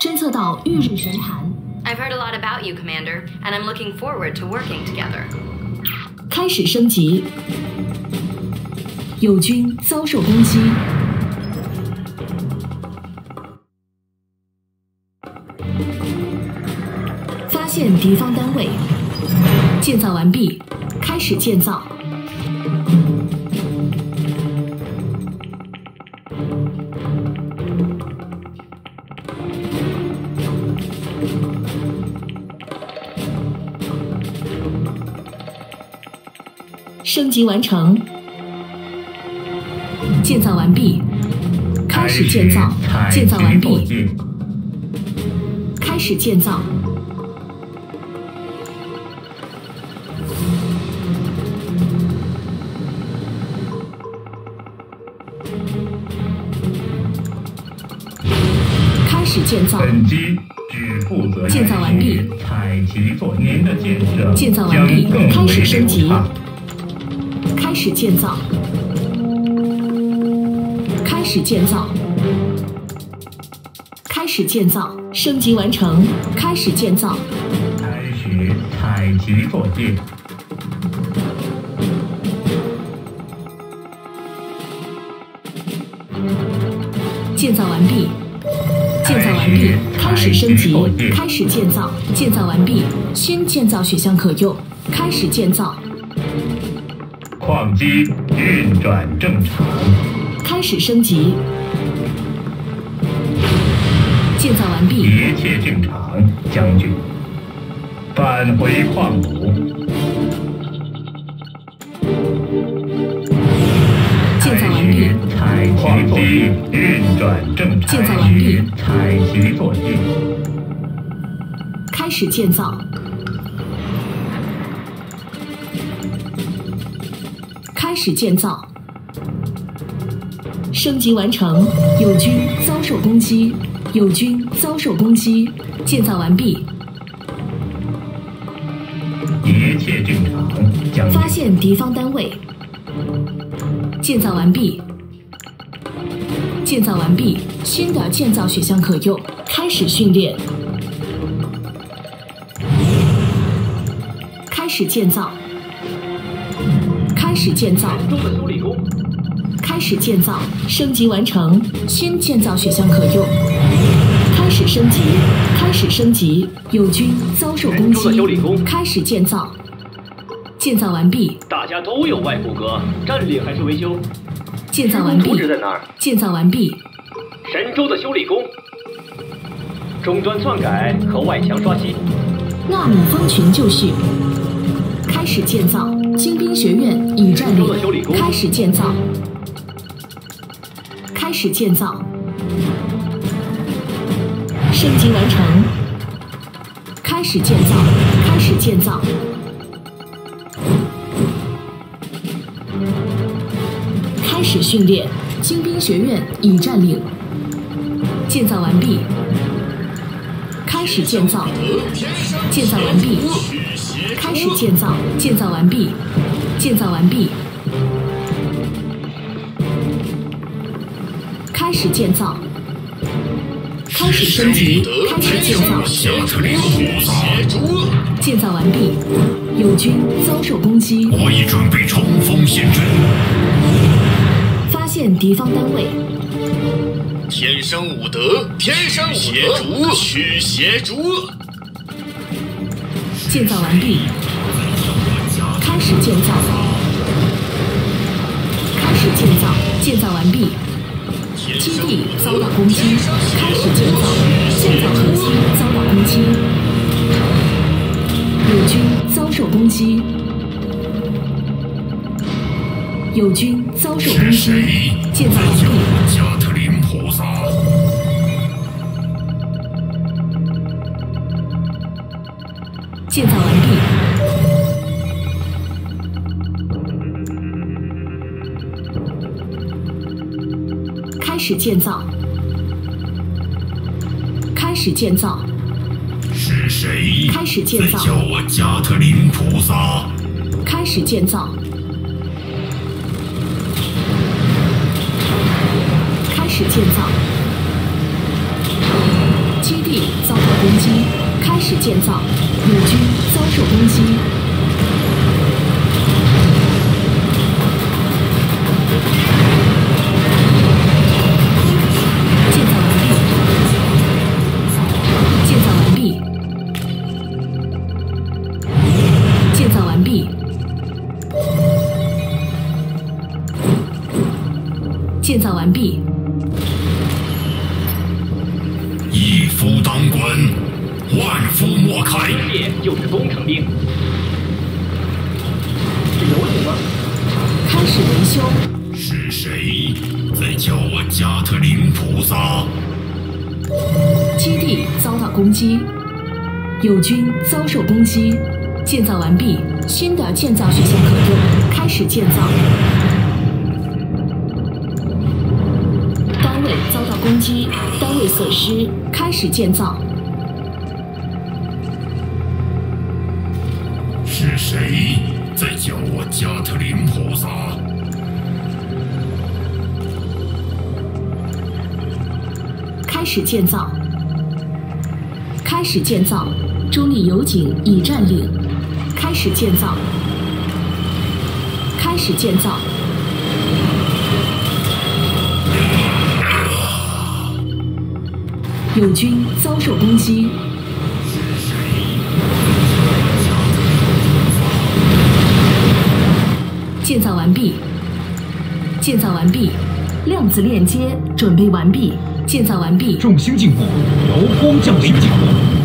侦测到日日神坛。I've heard a lot about you, Commander, and I'm looking forward to working together. 开始升级。友军遭受攻击。发现敌方单位。建造完毕，开始建造。 升级完成，建造完毕，开始建造，建造完毕，开始建造，开始建造。 建造完毕，建造完毕，开始升级，开始建造，开始建造，开始建造，升级完成，开始建造，开始采集火箭，建造完毕。 建造完毕，开始升级，开始建造，建造完毕，新建造选项可用，开始建造。矿机运转正常。开始升级，建造完毕。一切正常，将军。返回矿谷。建造完毕。 矿机运转正常。建造完毕。采集作业。开始建造。开始建造。升级完成。友军遭受攻击。友军遭受攻击。建造完毕。一切正常。发现敌方单位。建造完毕。 建造完毕，新的建造选项可用，开始训练，开始建造，开始建造，开始建造，升级完成，新建造选项可用，开始升级，开始升级，友军遭受攻击，开始建造，建造完毕。大家都有外骨骼，战力还是维修？ 建造完毕。建造完毕。神州的修理工，终端篡改和外墙刷新。纳米蜂群就绪。开始建造。精兵学院已占领。开始建造。开始建造。升级完成。开始建造。开始建造。 开始训练，精兵学院已占领，建造完毕。开始建造，建造完毕。开始建造，建造完毕，建造完毕。开始建造，开始升级，开始建造，建造完毕。友军遭受攻击，我已准备冲锋陷阵。 发现敌方单位。天生武德，天生武德，驱邪逐恶。建造完毕，开始建造，开始建造，建造完毕。基地遭到攻击，开始建造，建造核心遭到攻击，友军遭受攻击。 友军遭受攻击，建造完毕。加特林菩萨，建造完毕。开始建造，开始建造。是谁？开始建造。叫我加特林菩萨。开始建造。 开始建造。地遭到攻击，开始建造，日军遭受攻击。 建造完毕。一夫当关，万夫莫开。职业就是工程兵。这有你吗？开始维修。是谁在叫我加特林菩萨？基地遭到攻击，友军遭受攻击。建造完毕，新的建造曲线可用，开始建造。 攻击单位损失，开始建造。是谁在叫我加特林菩萨？开始建造，开始建造，中立油井已占领，开始建造，开始建造。 友军遭受攻击。建造完毕。建造完毕。量子链接准备完毕。建造完毕。众星进步，遥光降临。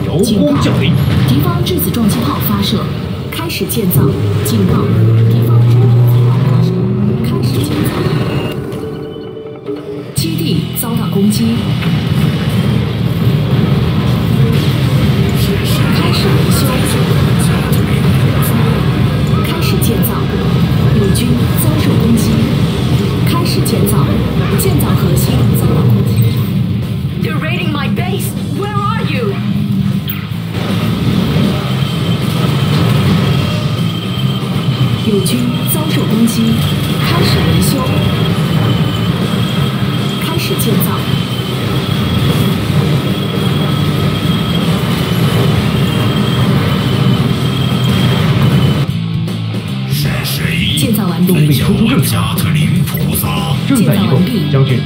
遥光降临。敌方质子撞击炮发射，开始建造。警告。敌方质子撞击炮发射，开始建造。基地遭到攻击。 They're raiding my base. Where are you? Yujin 遭受攻击，开始维修，开始建造。是谁？建造完毕。东北出租镇加特林菩萨正在移动，将军。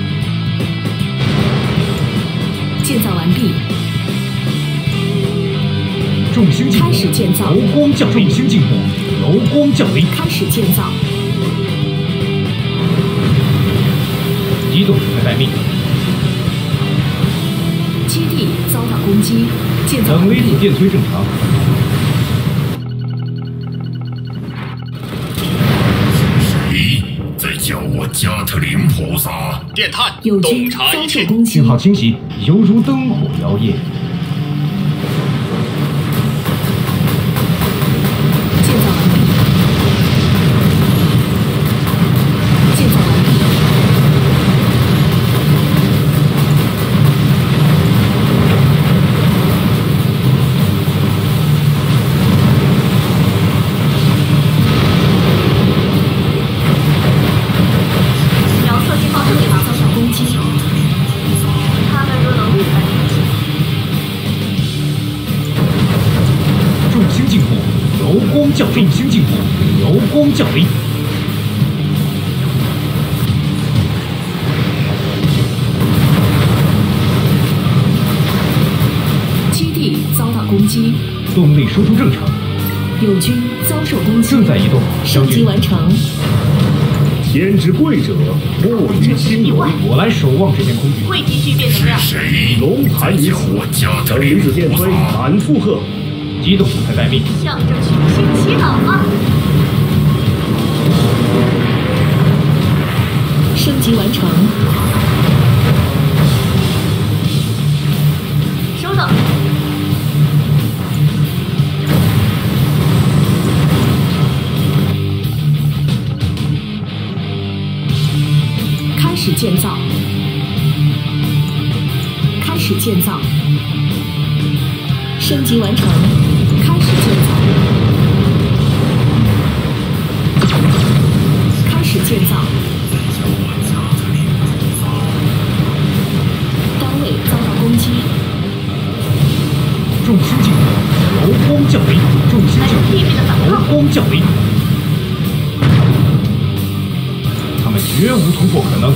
建造完毕。众星进步，开始建造。柔光降临。众星进步，柔光降临。开始建造。机动500米。基地遭到攻击。建造完毕。等离子电推正常。谁在叫我加特林菩萨？电探，洞察一切。信号清晰。 犹如灯火摇曳。建造完毕。建造完毕。遥测信号正对靶遭受攻击。 众星进步，遥光降临。基地遭到攻击，动力输出正常。友军遭受攻击，正在移动。升级完成。天之贵者，莫于亲友。我来守望这片空域。会继续变能量。是谁？龙盘于虎，等离子电推，反负荷。 机动500米，向着群星祈祷啊！升级完成。收到。开始建造。开始建造。升级完成。 开始建造，开始建造。单位遭到攻击，夺光降临。他们绝无突破可能。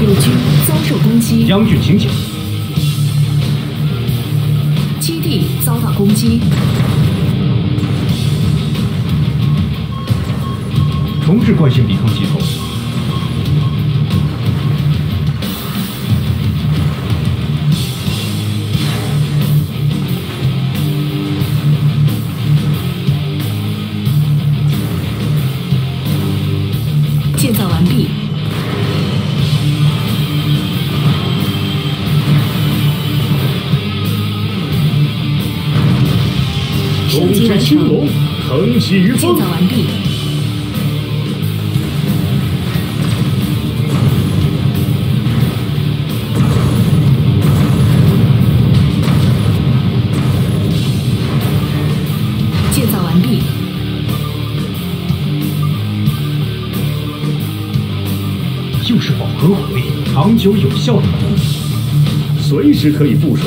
友军遭受攻击，将军请讲。基地遭到攻击，重置惯性抵抗系统。 建造完毕。攻击青龙，横袭于风。建造完毕。建造完毕。 就是饱和火力，长久有效的保护，随时可以部署。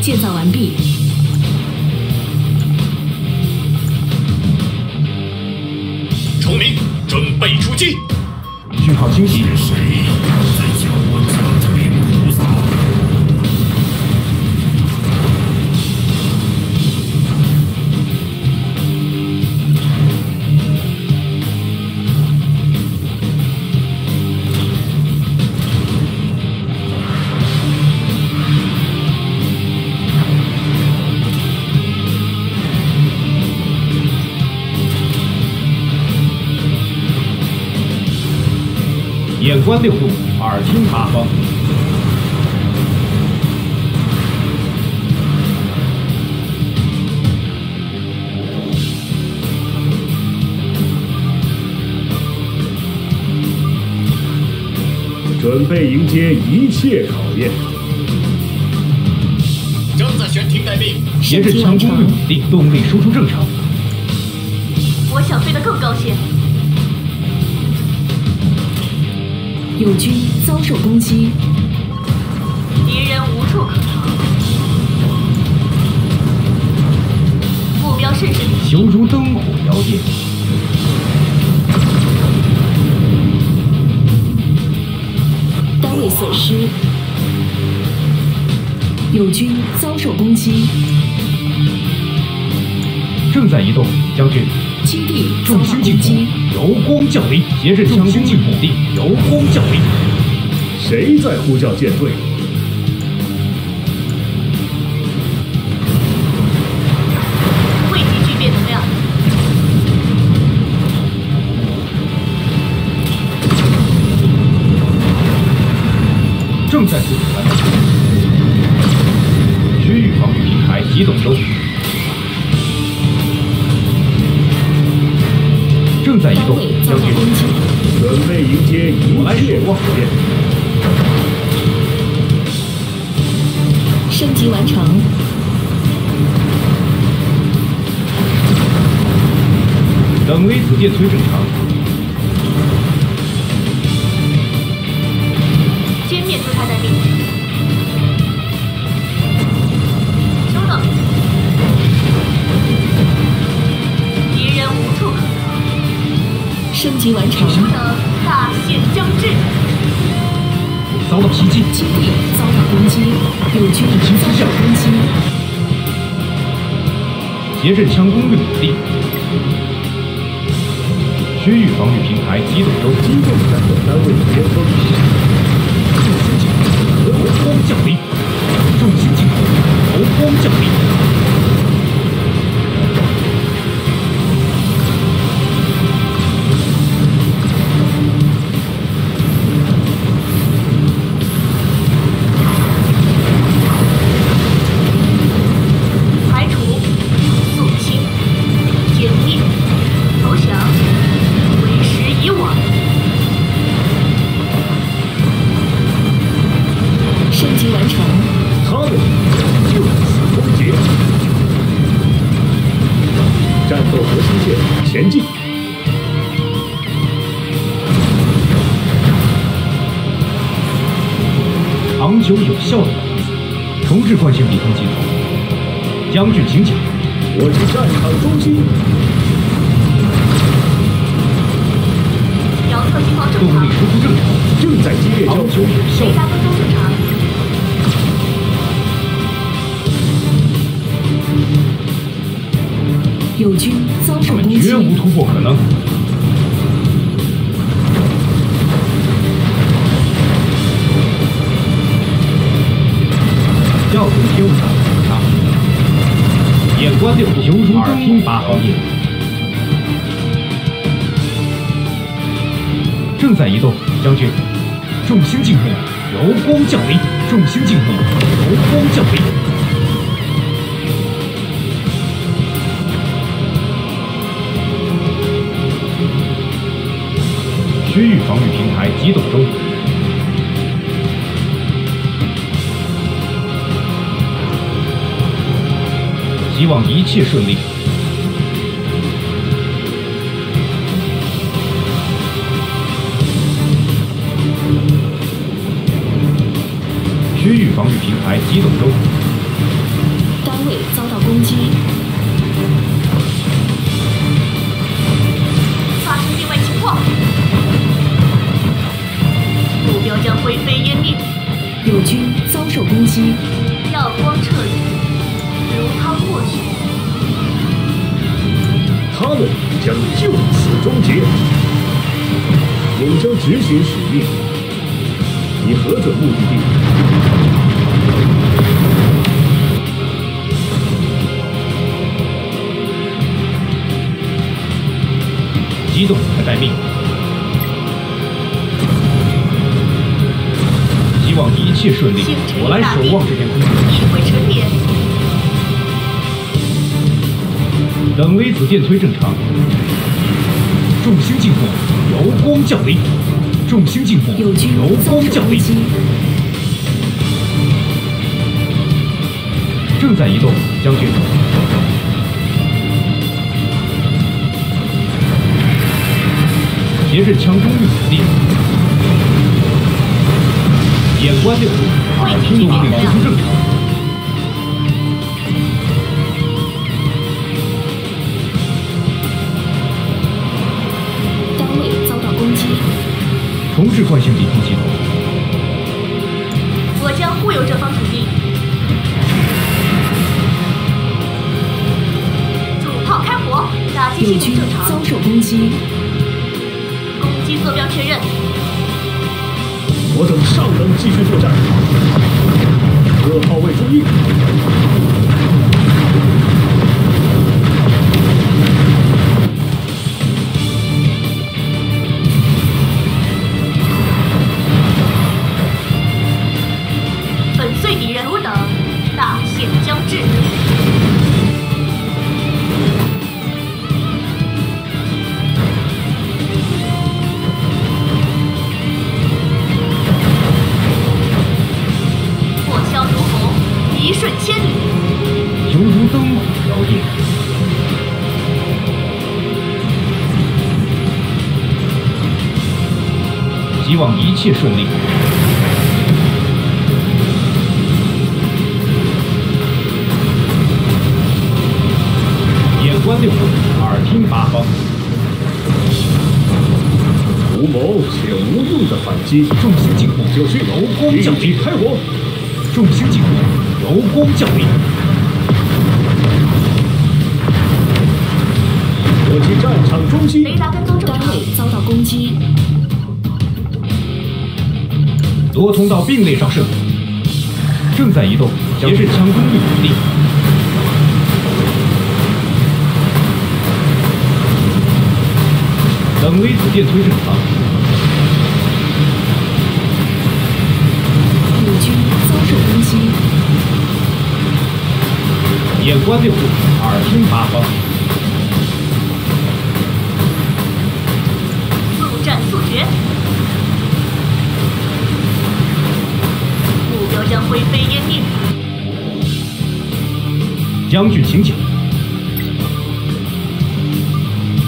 建造完毕。崇明，准备出击。讯号清晰。是谁在叫我长命菩萨？眼观六路，耳听八方。准备迎接一切考验。正在悬停待命。斜阵枪功率稳定，动力输出正常。我想飞得更高些。 友军遭受攻击，敌人无处可逃，目标甚是明确。犹如灯火摇曳，单位损失。友军遭受攻击，正在移动，将军。基地重心进攻。 柔光降临，斜阵枪攻稳定。柔光降临，谁在呼叫舰队？汇集聚变能量。正在组团。区域防御平台启动中。 正在移动，将军，准备迎接一切考验。升级完成。等离子电催正常。歼灭出他的命。收到。敌人无处可。 升级完成。大限将至。遭到袭击。基地遭到攻击。友军遭到攻击。斜阵枪攻略稳定。区域防御平台机动中。机动战斗单位巅峰。重心进攻，柔光降临。重心进攻，柔光降临。 前进！长久有效的保护，重置惯性比空机头，将至请讲。我是战场中心。遥测情况正常。动力输出正常，正在激烈交流。雷达跟踪正常。友军遭受攻击。绝无突破可能。 校准纠察警察，眼观六路，耳听八方音，正在移动，将军，众星进入，柔光降临，众星进入，柔光降临，区域防御平台机动中。 希望一切顺利。区域防御平台机动中。单位遭到攻击。发生意外情况。目标将灰飞烟灭。友军遭受攻击。耀光彻底。 如汤过去，他们将就此终结。我们将执行使命，以核准目的地。机动还待命，希望一切顺利。我来守望这片空域。一会沉淀。 等离子电推正常，众星进步，柔光降临，众星进步，柔光降临，正在移动，将军，斜阵枪中域子地，眼观六路，耳听八方，输出正常。 重置惯性比空系统。我将护佑这方土地。主炮开火，打击系统正常。遭受攻击。攻击坐标确认。我等尚能继续作战。各炮位注意。希望一切顺利。眼观六路，耳听八方。图谋且无用的反击，众星进步，九区柔光降临，开火！众星进步，柔光降临。我军战场中心，雷达跟踪单位遭到攻击。 多通道并列上升，正在移动，也是强攻力主力。等离子电推正常。友军遭受攻击。眼观六路，耳听八方。速战速决。 将灰飞烟灭。将军，请讲。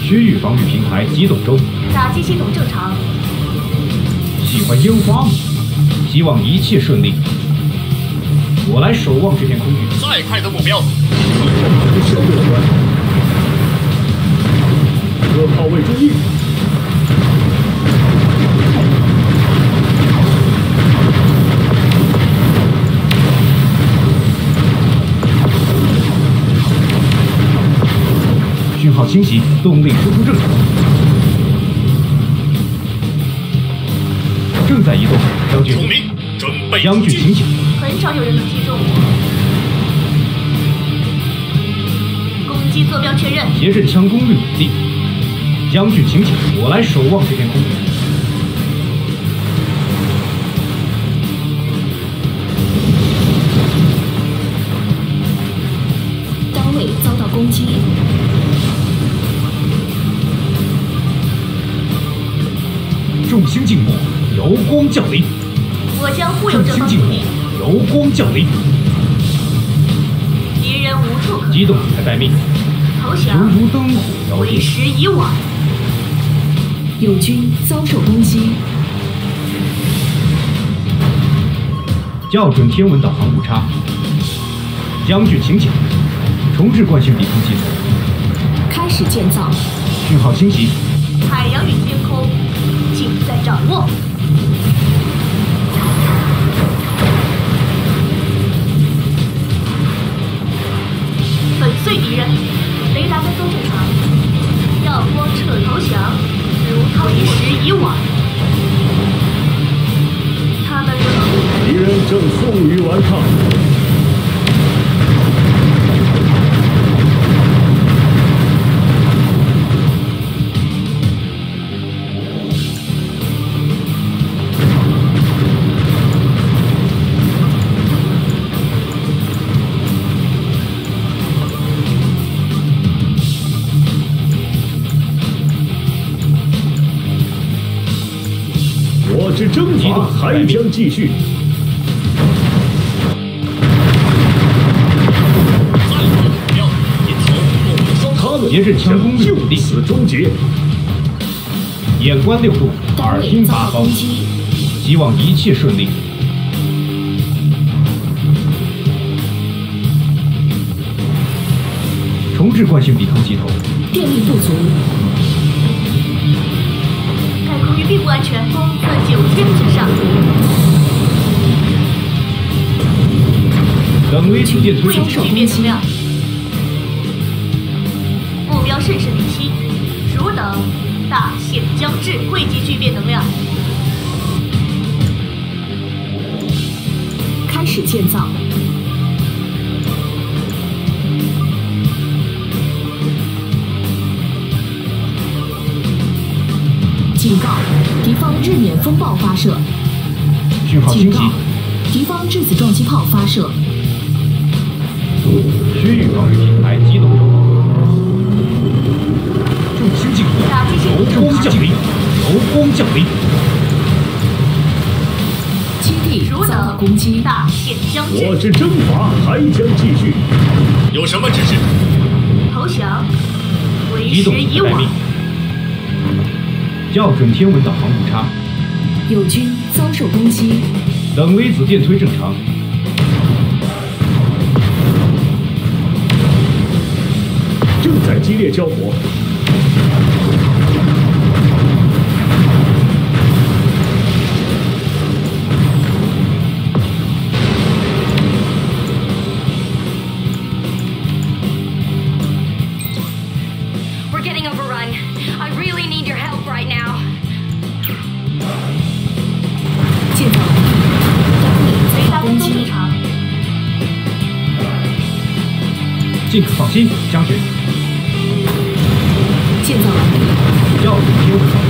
区域防御平台机动中。打击系统正常。喜欢樱花吗？希望一切顺利。我来守望这片空域。再快都不标。和社会有关，各炮位注意。 信号清晰，动力输出正常，正在移动。将军，统领，准备。将军，请起。很少有人能击中我。攻击坐标确认。斜阵枪功率稳定。将军，请起。我来守望这片空域。 攻击！众星静默，瑶光降临。我将护佑这方土地。瑶光降临。敌人无处可。机动才待命。投降。如如灯火，为时已晚。友军遭受攻击。校准天文导航误差。将军，请讲。 重置惯性抵抗系统，开始建造。讯号清晰。海洋与天空，尽在掌握。粉碎敌人，雷达跟踪正常。耀光撤投降，如涛一时已晚。他们正敌人正负隅顽抗。 之征伐还将继续。他们就此终结。眼观六路，耳听八方，希望一切顺利。重置惯性抵抗系统。电力不足。 并不安全，公测9000之上。等威处变推升。目标甚是明晰，汝等大限将至，汇集聚变能量。开始建造。警告。 敌方日冕风暴发射，讯号清晰。敌方质子撞击炮发射。区域防御平台机动中。众星尽落，柔光降临，柔光降临。基地遭到攻击，大限将至。我之征伐还将继续。有什么指示？投降，为时已晚。 校准天文导航误差，友军遭受攻击。等离子电推正常。正在激烈交火。We're getting overrun. I really need your help. Right now. 进攻，雷达跟踪正常。进攻，放心，将军。建造完毕。要准天文导航误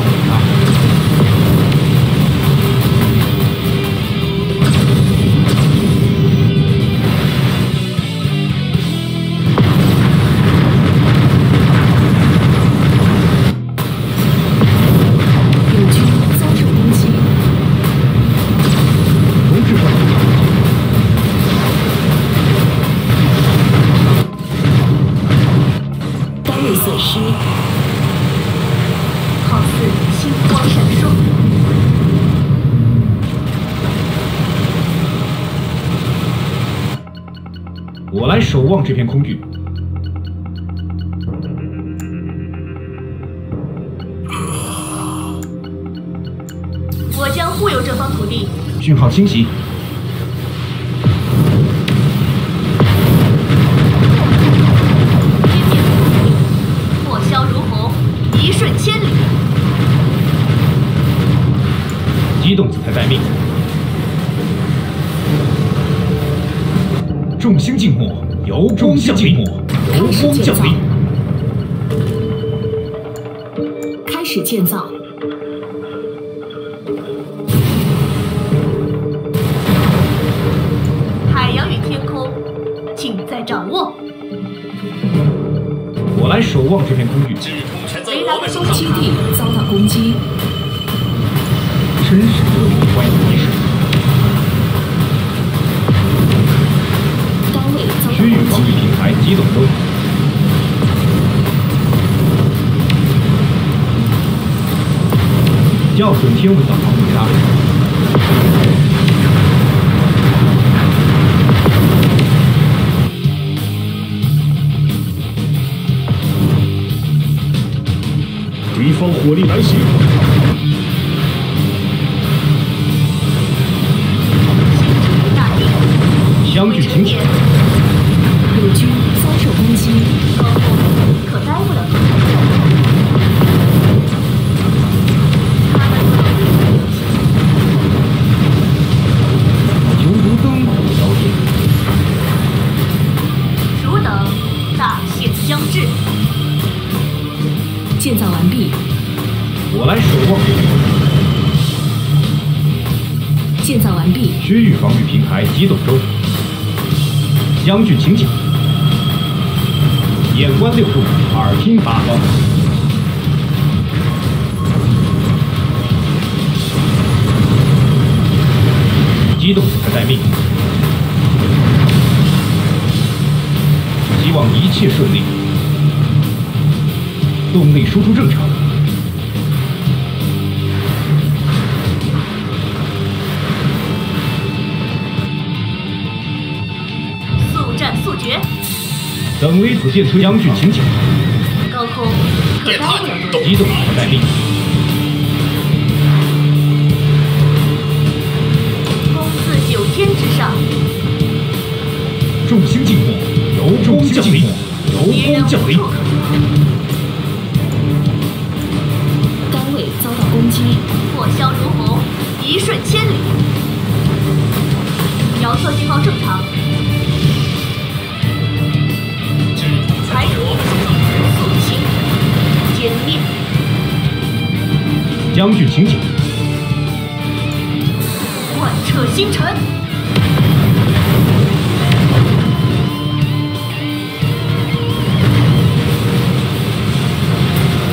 我来守望这片空域。我将护佑这方土地。讯号清晰。 机动姿态待命，众星静默，由光降临，由光降临，开始建造。 我来守望这片空域。雷达的收集基地遭到攻击，真是恶意歪理。单位遭到攻击。区域防御平台机动中。校准天文的防御雷达。 敌方火力来袭！相距停止。友军遭受攻击，可耽误了。犹如灯火摇曳。汝等大限将至。 建造完毕。我来守望。建造完毕。区域防御平台机动中。将军请讲。眼观六路，耳听八方。机动姿态待命。希望一切顺利。 动力输出正常。速战速决。等离子电推将军请讲。高空可待不动，机动可待命。攻自九天之上。众星静默，由光降临，由光降临。 遭到攻击，火消如虹，一瞬千里。遥测信号正常。排除，肃清，歼灭。将军请讲。贯彻星辰。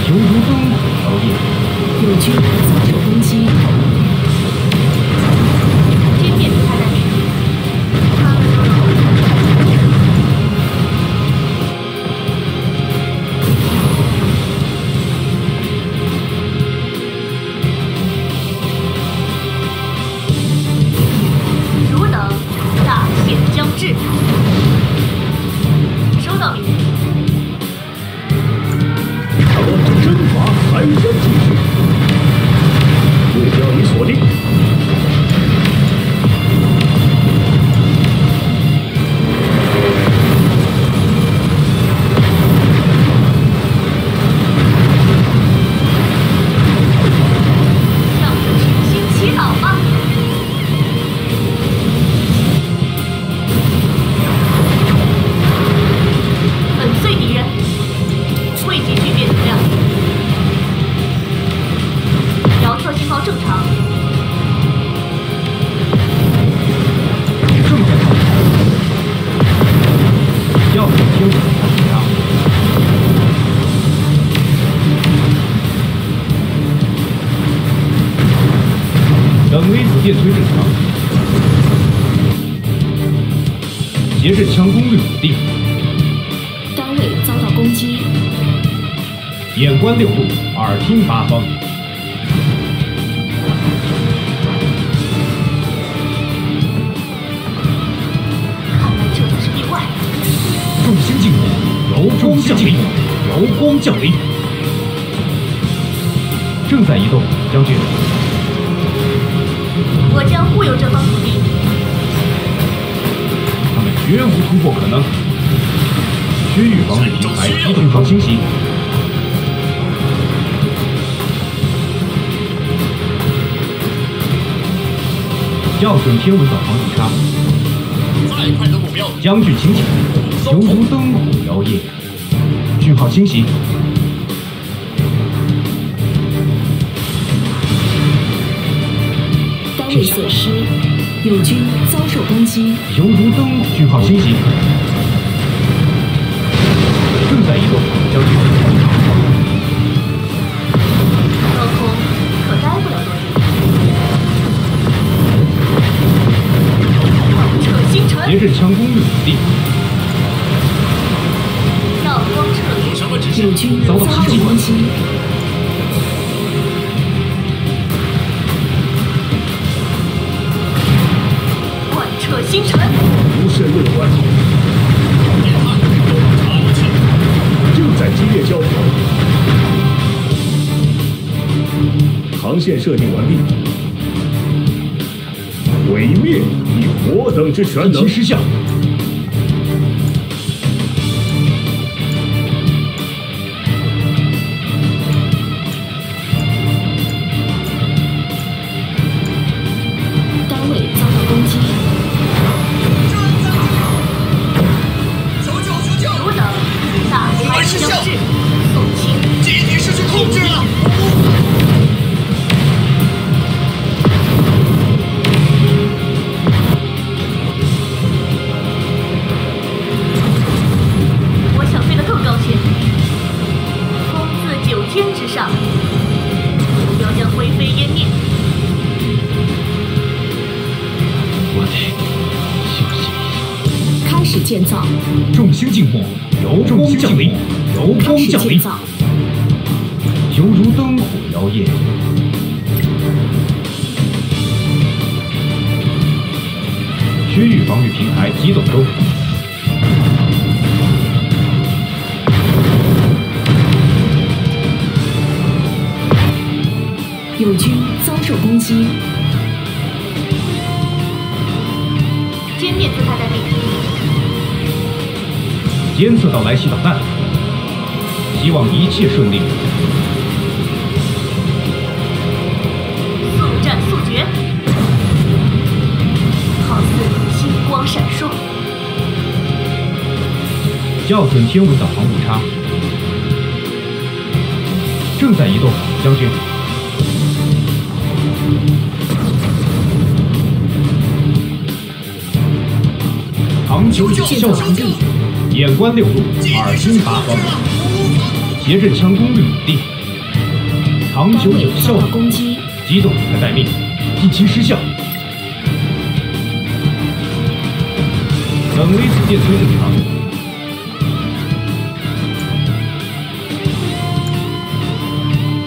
犹如灯火摇曳。 友军遭受攻击，歼灭他人。汝等大限将至。收到命令。传真法还原技术。 目标已锁定。让我们平心祈祷吧。粉碎敌人，汇集聚变能量。 信号正常。正在考察。要听考察。等离子电推正常。斜阵枪功率稳定。单位遭到攻击。眼观六路，耳听八方。 看来这就是意外。终降临，瑶光降临。正在移动，将军。我将护佑这方土地。他们绝无突破可能。区域防御平台已经成清晰。 校准天文导航底差。再快的目标，将军请起。犹如灯火摇曳，讯号清晰。单位损失，友军遭受攻击。犹如灯，讯号清晰。正在移动，将军。高空可待不了多久。 别刃枪攻入此地，耀光彻底，遭到袭击。贯彻星辰，无视未完，正在激烈交火，航线设定完毕。 毁灭以我等之全能！失效。单位遭到攻击。求救！求救！汝等大开杀戒，肃清！集体失去控制了。 建造众星静默，瑶光降临，瑶光降临，犹如灯火摇曳。区域防御平台移动中，友军遭受攻击，歼灭自杀单位。 监测到来袭导弹，希望一切顺利。速战速决，好似星光闪烁。校准天文导航误差，正在移动，将军。唐求救，校准。 眼观六路，耳听八方。斜阵枪攻入五地，长久有效的攻击，机动才待命，近期失效。等离子电推正常。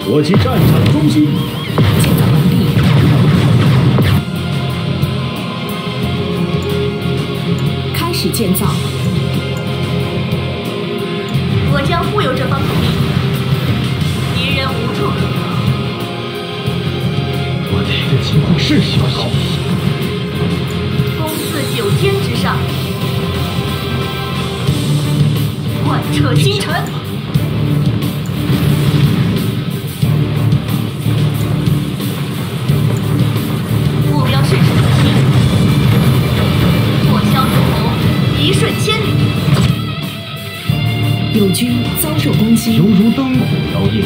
我即战场中心。建造完毕，开始建造。 我将护佑这方土地，敌人无处可逃。我这个情况是小好。攻自九天之上，贯彻星辰。目标顺势可击，破霄如虹，一瞬千里。 友军遭受攻击，犹如灯火摇曳。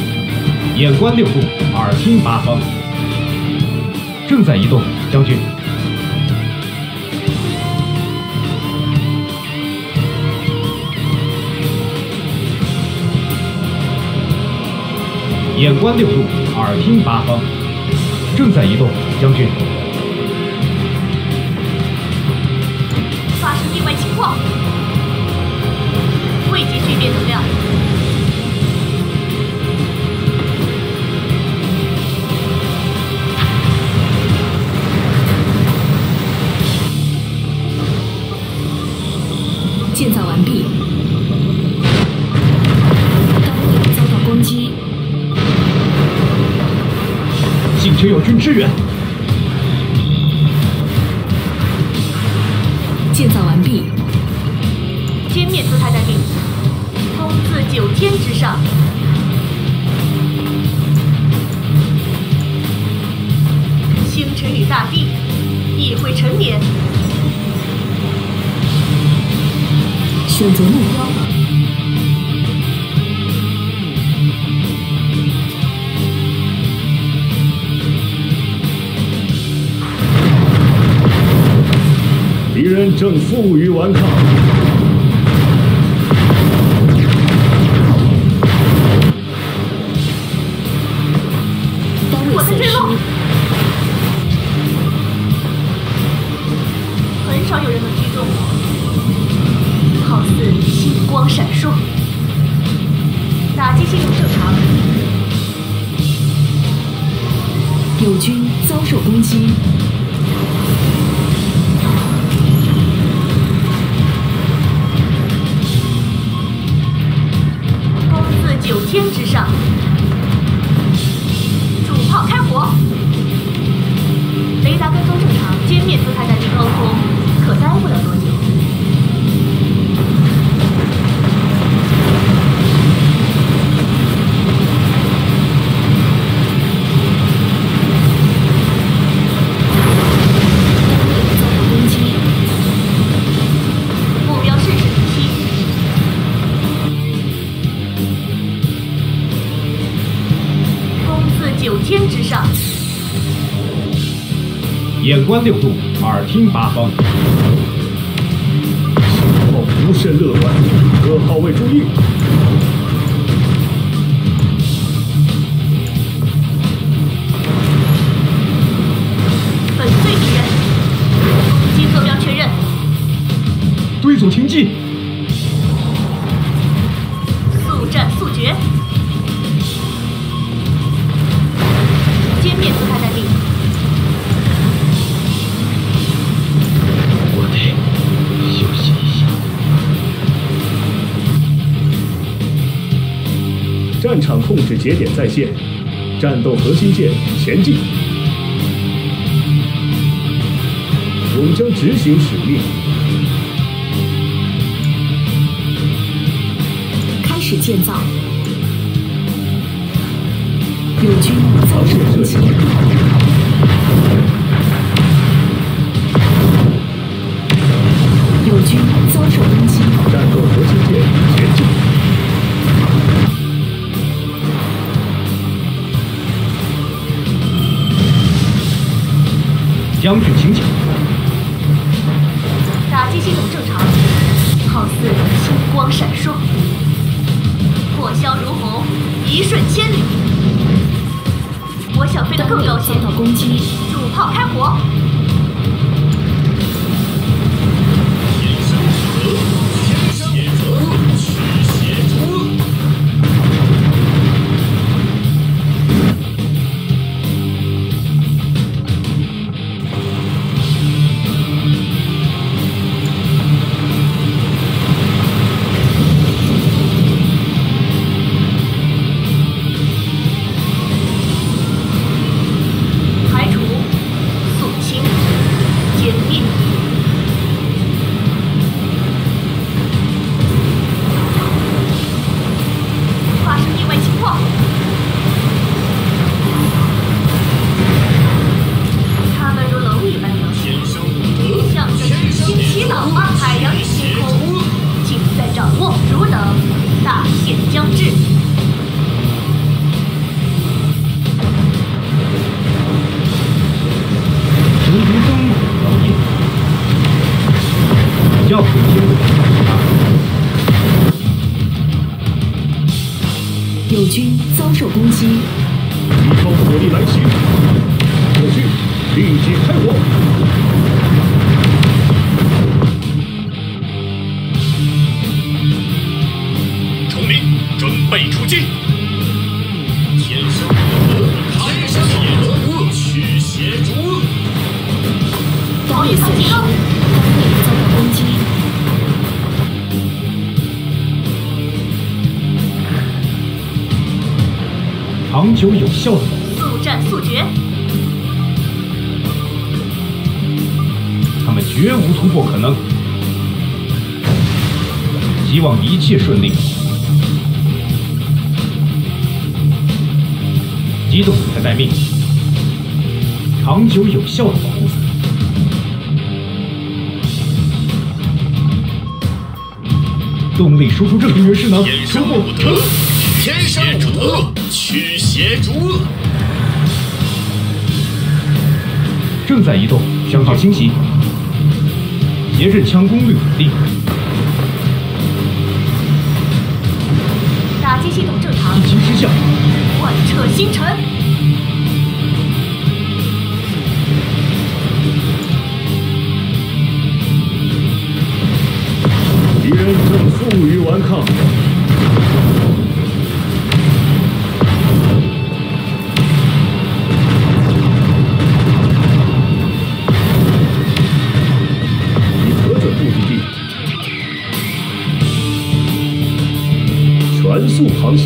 眼观六路，耳听八方。正在移动，将军。眼观六路，耳听八方。正在移动，将军。发生意外情况。 汇集聚变能量，建造完毕。友军支援。建造完毕，歼灭出他的顶，冲至9天之上。 星辰与大地，亦会沉眠。选择目标。敌人正负隅顽抗。我的追龙。 少有人能击中我，好似星光闪烁。打击系统正常。友军遭受攻击。攻自9天之上。主炮开火。雷达跟踪正常，歼灭姿态在低高空。 可耽误了多久？攻击！目标是7。攻自9天之上。眼观六路，耳听八方。 不甚乐观，各号位注意！粉碎敌人，攻击坐标确认。对组停机，速战速决。歼灭姿态在地。我得休息一下。 战场控制节点在线，战斗核心舰前进。我们将执行使命。开始建造。友军遭受攻击。友军遭受攻击。战斗核心舰前进。 将军，请讲。打击系统正常，好似星光闪烁，破晓如虹，一瞬千里。我想飞得更高些。遭到攻击，主炮开火。长久有效的速战速决。绝无突破可能。希望一切顺利。机动才待命，长久有效的保护伞。 动力输出正确势能突破，天生无德，驱邪逐恶。正在移动，相对清晰。斜阵枪功率很低。打击系统正常。一击之下，贯彻星辰。敌人。 负隅顽抗，已核准目的地，全速航行。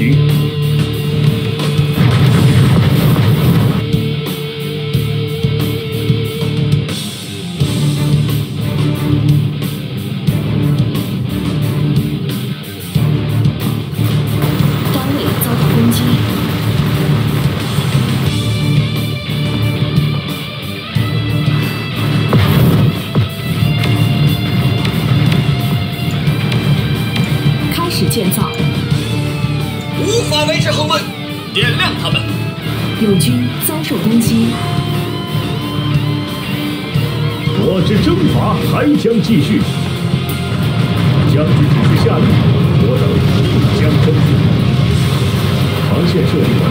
建造，无法维持恒温，点亮他们。友军遭受攻击，我之征伐还将继续。将军指示下令，我等必将征服。防线设立完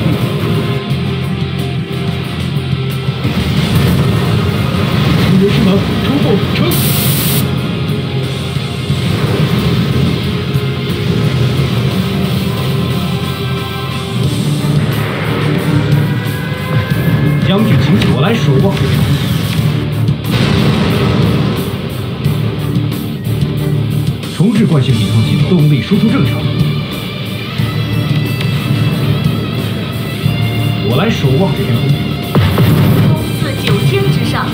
毕。敌人势能突破成。 将军，请我来守望。重置惯性抵抗器，动力输出正常。我来守望这片空地。冲刺九天之上。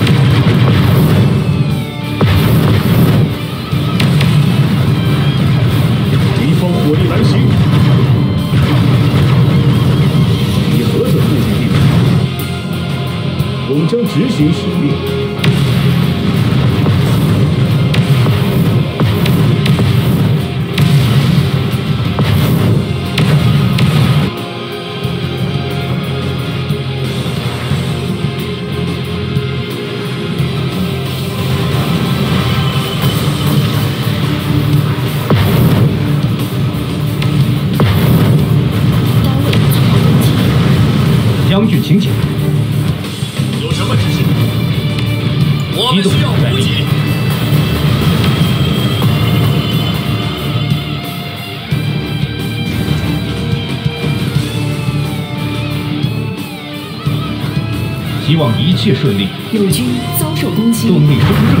敌方火力来袭。 我们将执行使命。将军，请起。 机动在命，希望一切顺利。友军遭受攻击，动力输出正常。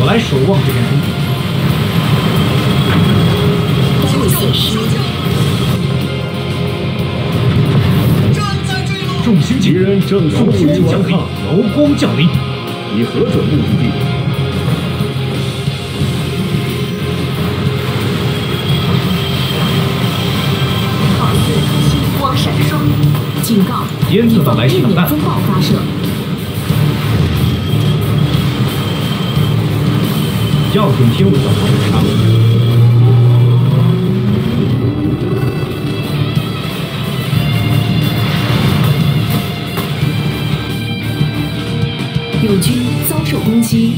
我来守望这片空地。注意损失。站在这里。众星敌人正负隅顽抗。 柔光降临，已核准目的地。好似星光闪烁，警告！监测到来袭冷弹，风暴发射。校准听我的号令。 友军遭受攻击，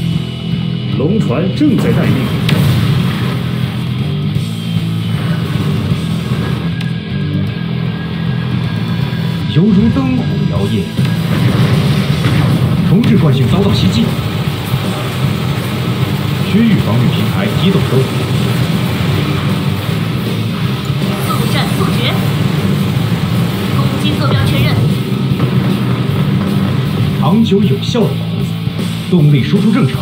龙船正在待命。犹如灯火摇曳，重置惯性遭到袭击。区域防御平台机动中，速战速决，攻击坐标确认，长久有效的。 动力输出正常，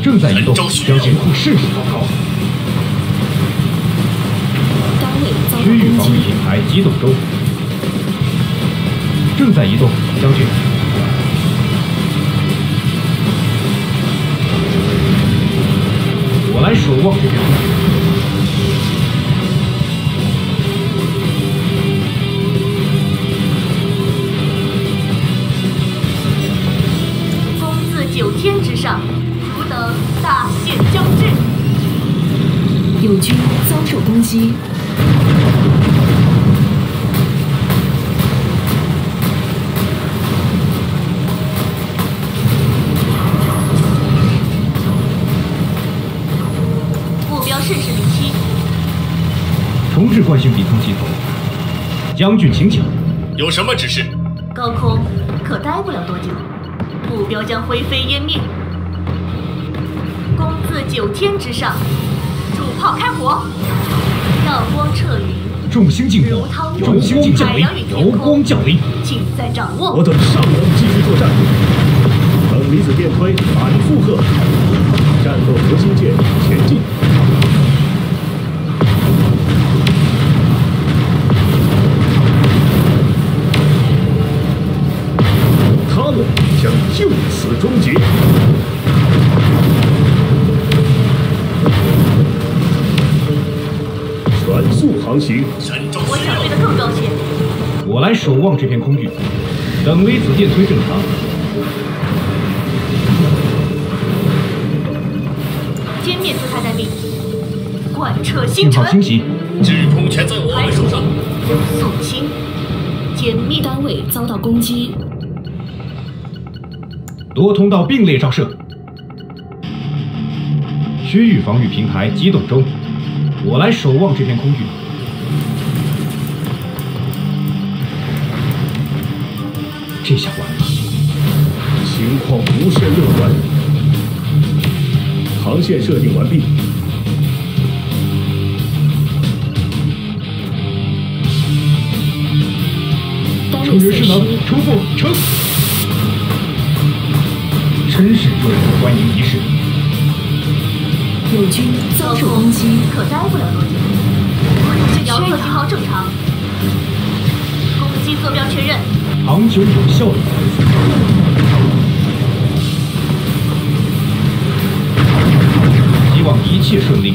正在移动。将军护士报告。区域防御平台机动中。正在移动，将军。我来守望这边。 天之上，吾等大限将至。友军遭受攻击。目标适时离析。重置惯性比通系统。将军，请讲。有什么指示？高空可待不了多久。 目标将灰飞烟灭，攻自9天之上，主炮开火，耀光彻云，众星尽光，众星尽降临，瑶光降临，尽在掌握。我等上能继续作战，等离子电推反负荷，战斗核心舰前进。他们。 将就此终结。全速航行。我想飞得更高些。我来守望这片空域，等离子电推正常。歼灭姿态待命，贯彻星辰。信号清晰。制空权在我们手上。肃清。歼灭单位遭到攻击。 多通道并列照射，区域防御平台机动中，我来守望这片空域。这下完了，情况无甚乐观。航线设定完毕。成员势能初步成。 真是热烈的欢迎仪式。友军遭受攻击，可待不了多久。遥测信号正常，攻击坐标确认。长久有效的防御。希望一切顺利。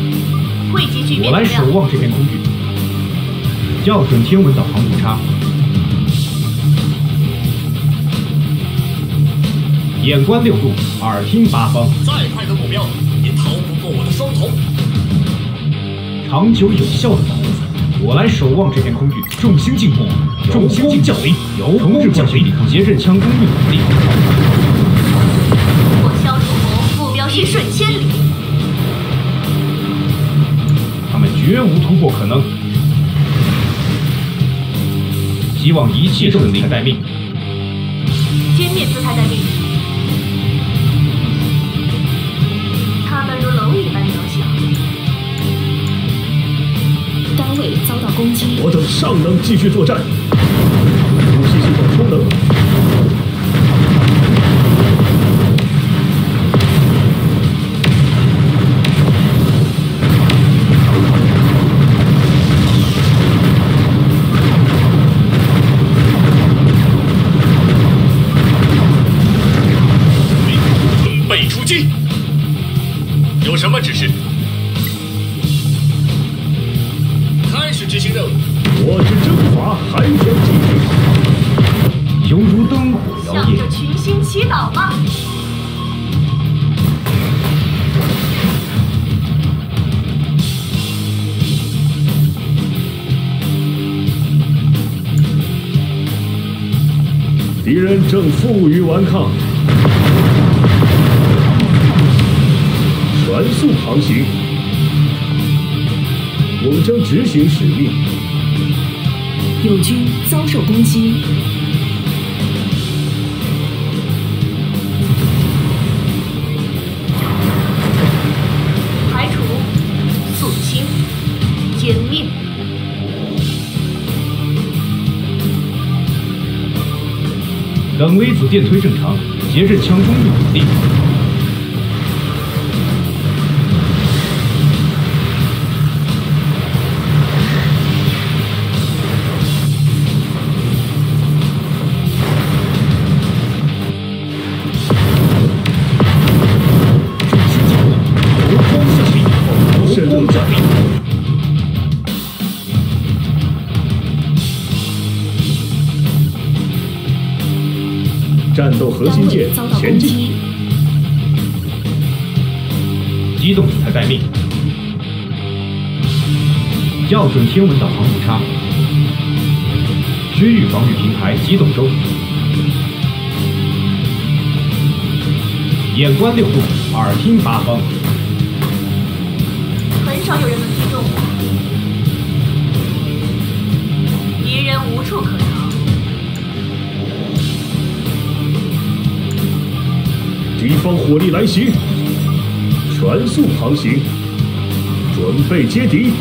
汇集局面。我来守望这片空域，校准天文导航误差。 眼观六路，耳听八方。再快的目标也逃不过我的双头。长久有效的防御，我来守望这片空域。众星尽没，众星尽降临。重置惯性抵抗，斜阵枪攻运能力。火消除，目标一瞬千里。他们绝无突破可能。希望一切顺利。待命。歼灭姿态待命。 单位遭到攻击，我等尚能继续作战。呼吸系统充能，准备出击。有什么指示？ 执行任务，我之征伐还将继续。犹如灯火摇曳，向着群星祈祷吧。敌人正负隅顽抗，全速航行。 我们将执行使命。友军遭受攻击。排除、肃清、歼灭。等离子电推正常，斜阵枪攻运能力。核心舰前进。机动才待命，校准天文导航误差。区域防御平台机动中，眼观六路，耳听八方。很少有人能击中我，敌人无处可逃。 敌方火力来袭，全速航行，准备接敌。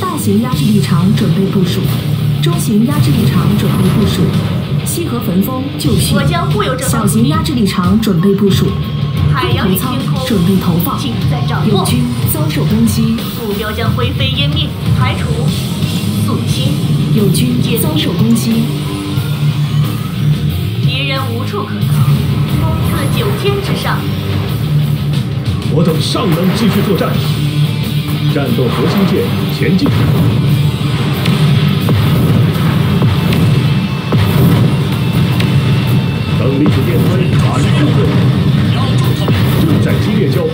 大型压制力场准备部署，中型压制力场准备部署，西河焚风就绪。我将护有这小型压制力场准备部署，海洋领航准备投放。请在掌握。友军遭受攻击，目标将灰飞烟灭，排除肃清。 友军遭受攻击，敌人无处可逃，冲刺九天之上。我等尚能继续作战，战斗核心舰前进。等离子电波把控制，正在激烈交火，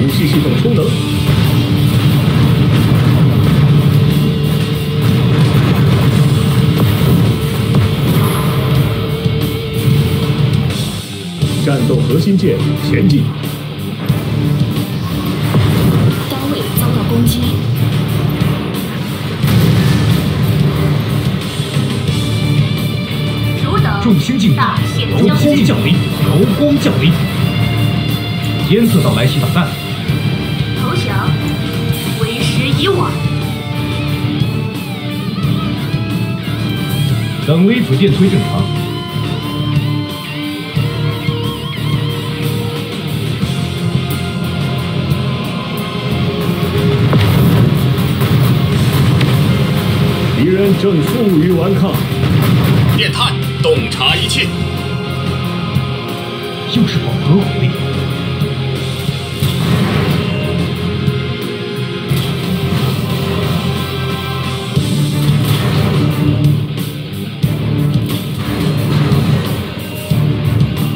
武器系统充能。 战斗核心舰前进，单位遭到攻击，汝等众星尽大限将临，柔光降临，尖刺到来袭导弹，投降，为时已晚。等离子电推正常。 正负隅顽抗，电探洞察一切，就是饱和火力。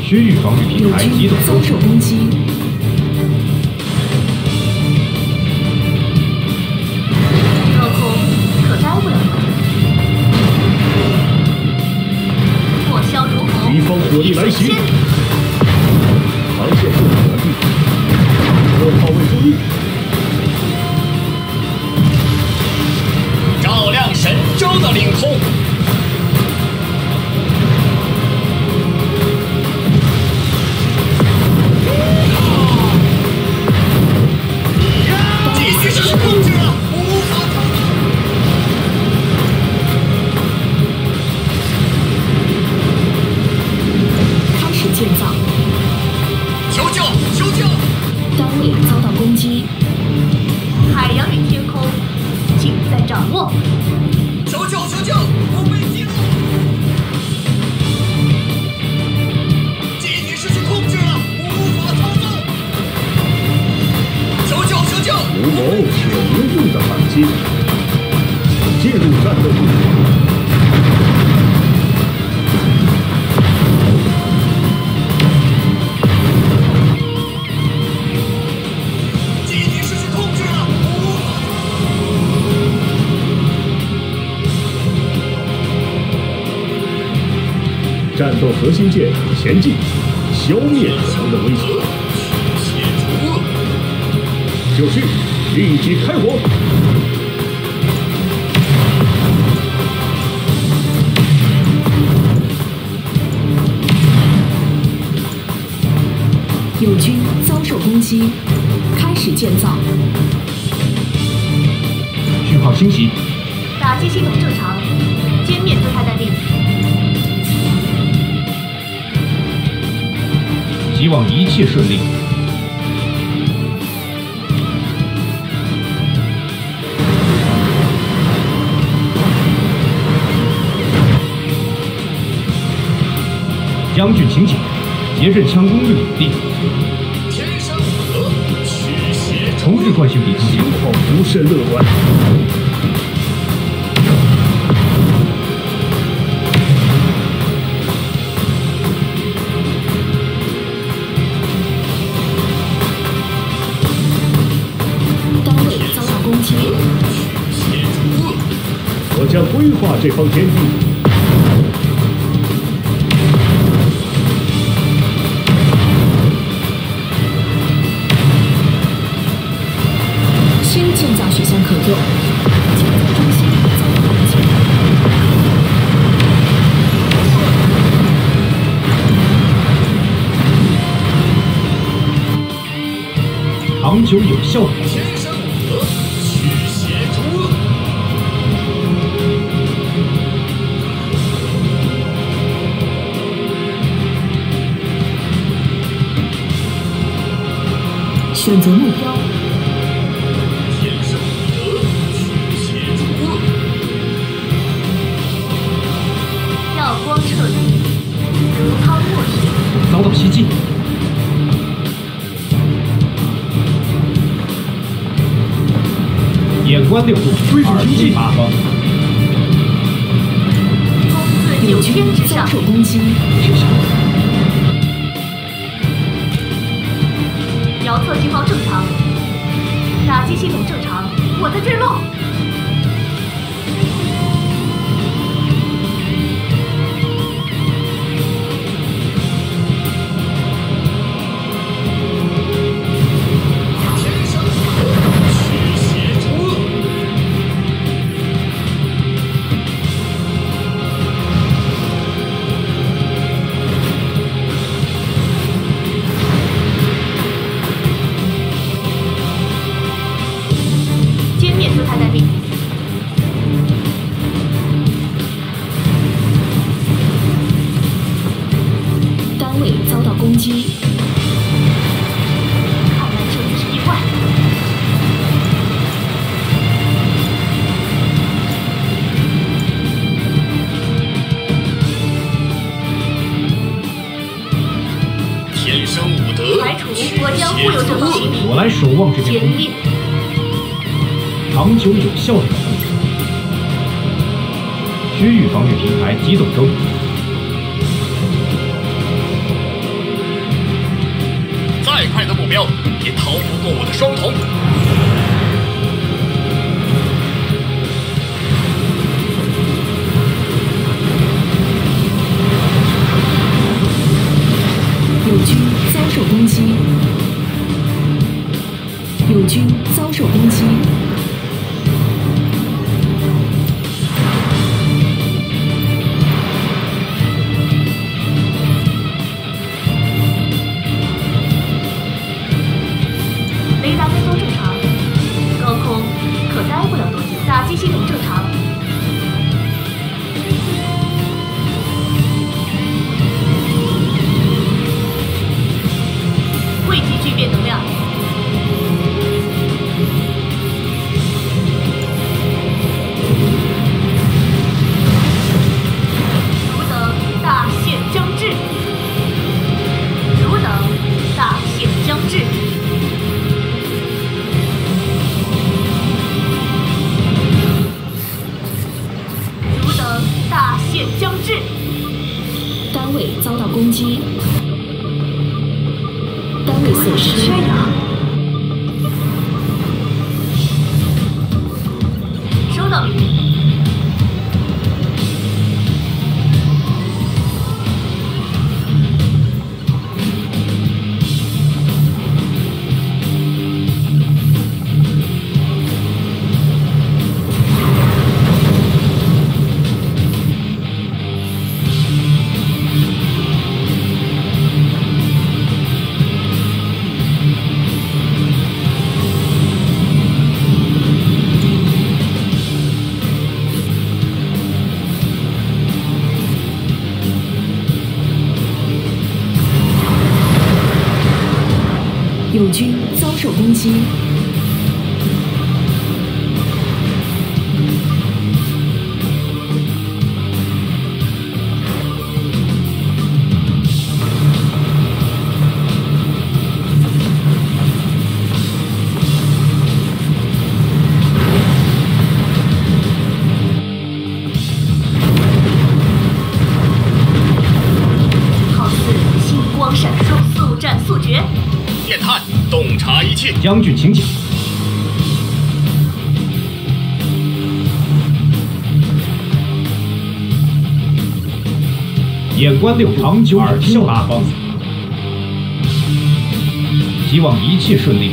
区域防御平台机动遭受攻击。 火力来袭！航线部署完毕，各炮位注意！照亮神州的领空！继续深入控制了！ 建造，求救！求救！单位遭到攻击，海洋与天空尽在掌握。求救！求救！我被击中，机体失去控制了，我无法操纵。求救！求救！无谋有无用的反击，进入战斗部署。 战斗核心舰前进，消灭我们的威胁。就绪，立即开火！友军遭受攻击，开始建造。讯号清晰。打击系统正常，歼灭姿态待命。 希望一切顺利。将军，请起！结阵枪功率稳定。天生我得，驱邪。从日惯性比自己。无甚乐观。我将规划这方天地。 长久有效。天山武德，驱邪除恶。选择目标。 扫荡袭击，眼观六路，追逐经济八方。攻自九天之上，受攻击。遥测信号正常，打击系统正常，我在坠落。 我来守望这片空地，长久有效的保护。区域防御平台机动中，再快的目标也逃不过我的双瞳。友军遭受攻击。 友军遭受攻击，雷达跟踪正常，高空可待不了多久，打击系统正常。 友军遭受攻击，谢将军，请讲。眼观六方，耳听八方，希望一切顺利。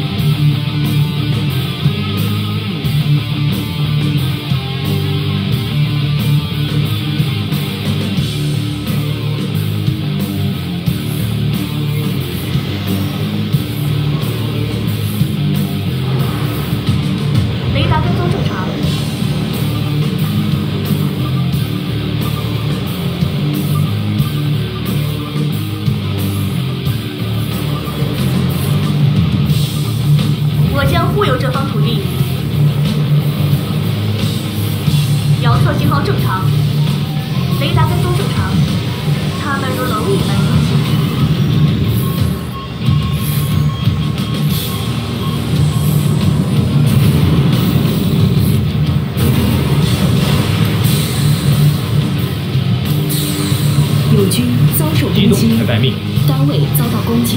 单位遭到攻击。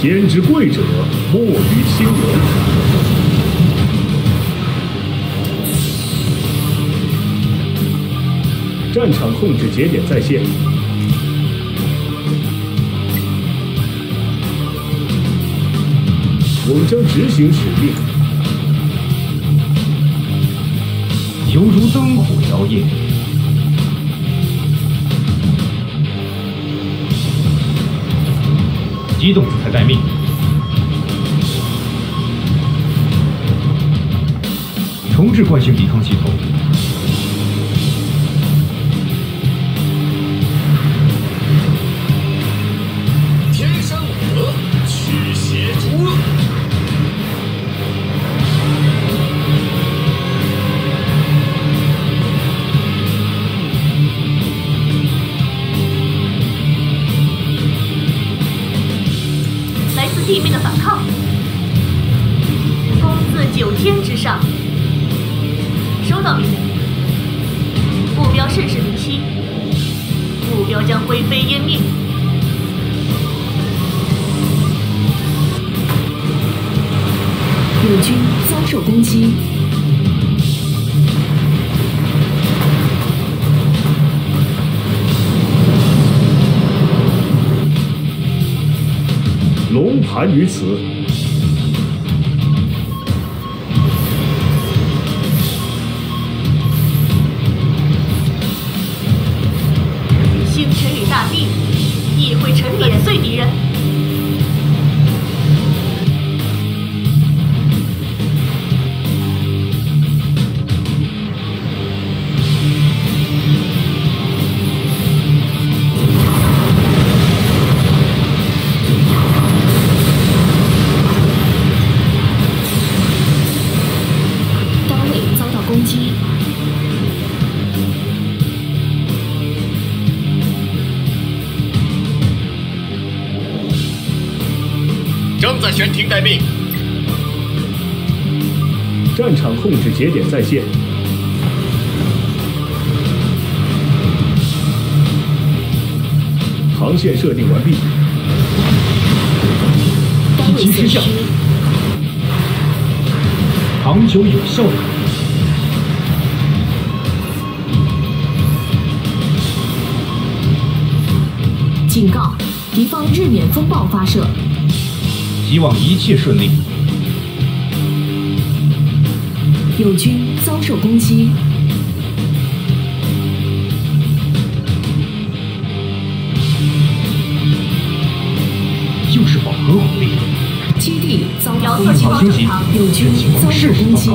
天之贵者，莫于轻柔。 战场控制节点在线。我们将执行使命，犹如灯火摇曳。机动才待命。 重置惯性抵抗系统。 龙盘于此，星辰与大地亦会沉碾碎敌人。全停待命。战场控制节点在线。航线设定完毕。敌机失效。航球有效。警告：敌方日冕风暴发射。 希望一切顺利。友军遭受攻击。又是饱和火力。基地遭到攻击。友军遭受攻击。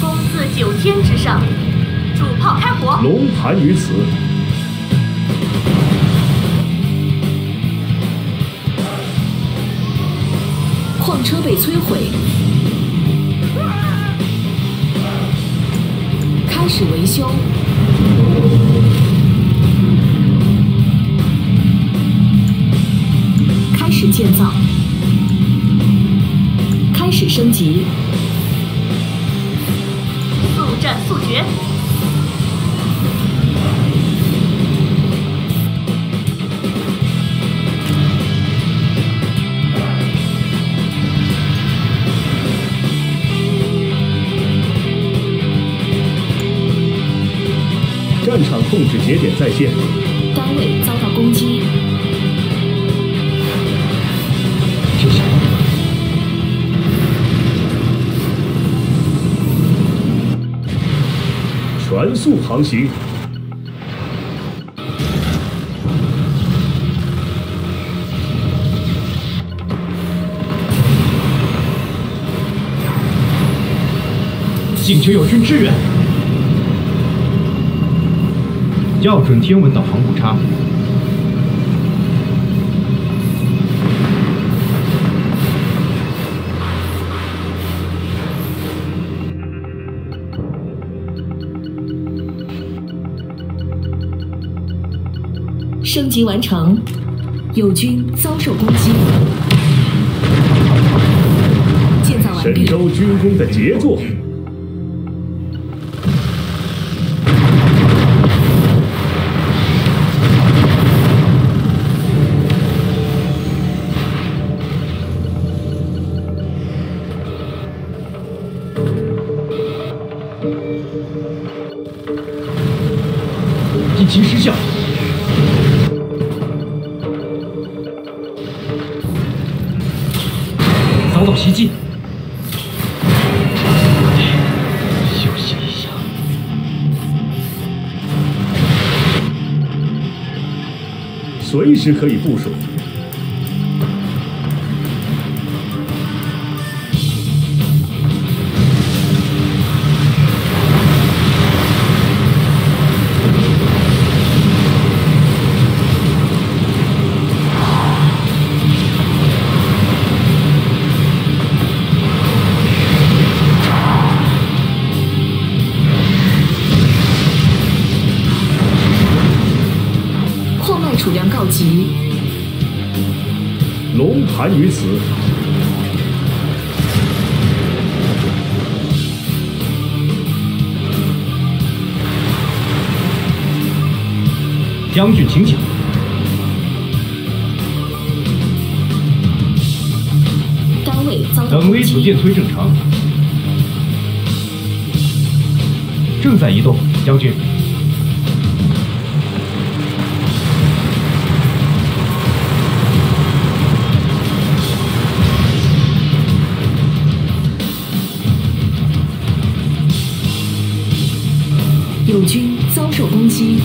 攻自九天之上，主炮开火。龙盘于此。 矿车被摧毁，开始维修。建造，开始升级。速战速决。 战场控制节点在线，单位遭到攻击。这是什么？全速航行。请求友军支援。 校准天文导航误差。升级完成，友军遭受攻击。建造完毕。神州军工的杰作。 敌情失效，遭到袭击。休息一下。随时可以部署。储粮告急，龙盘于此。将军，请讲。单位遭到攻击。等微组件推正常，正在移动，将军。 友军遭受攻击，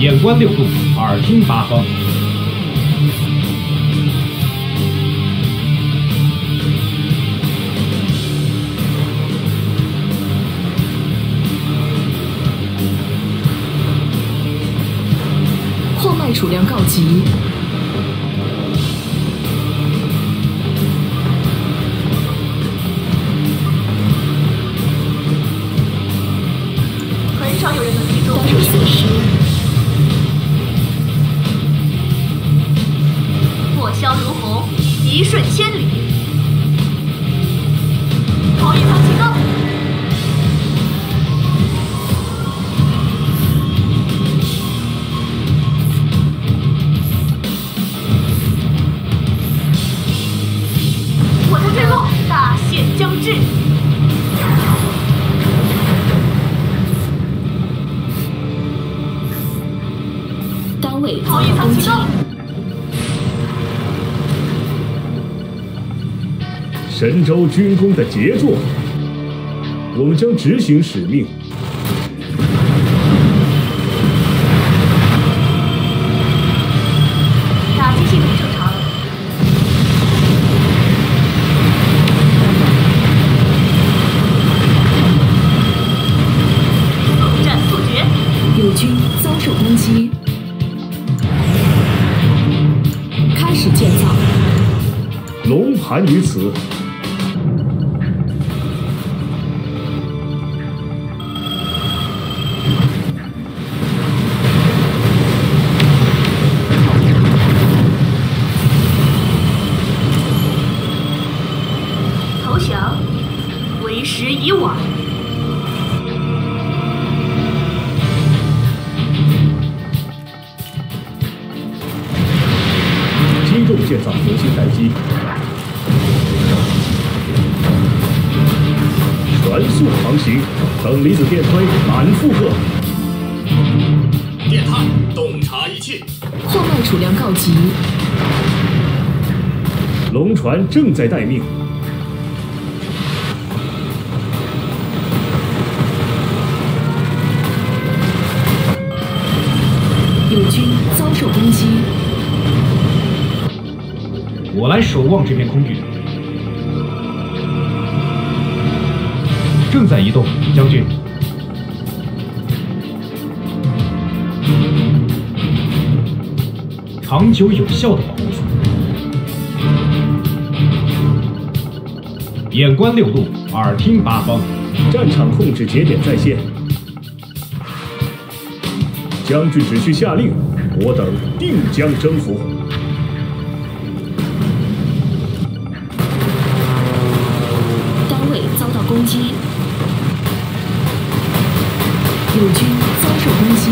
眼观六路，耳听八方。矿脉储量告急。 一瞬千里，火焰炮启动，火车坠落，大限将至。单位火焰炮启动。 神州军工的杰作，我们将执行使命。打击系统正常。速战速决。友军遭受攻击，开始建造。龙盘于此。转核心待机，全速航行，等离子电推满负荷。电探洞察一切，货脉储量告急，龙船正在待命。 友军遭受攻击，我来守望这片空域。正在移动，将军。长久有效的保护。眼观六路，耳听八方，战场控制节点在线。 将军只需下令，我等定将征服。单位遭到攻击，友军遭受攻击，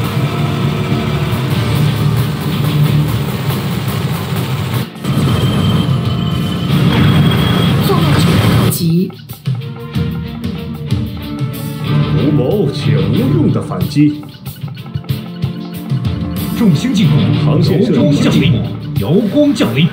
破坏质量告急。 无谋且无用的反击，众星进攻，航线射程降临，瑶光降临，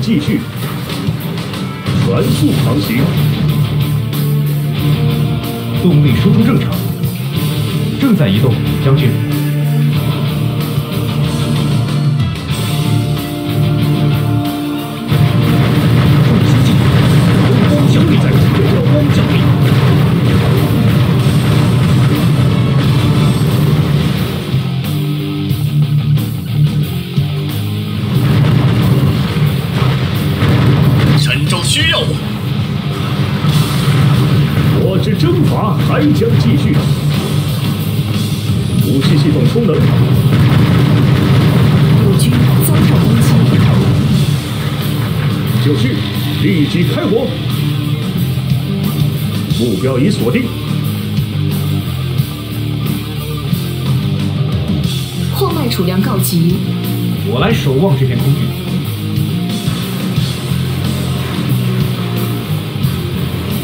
继续全速航行，动力输出正常，正在移动，将军。重机进攻，光奖励在空中，光奖励。还将继续，武器系统充能。友军遭受攻击，就绪，立即开火，目标已锁定。货脉储量告急，我来守望这片空域。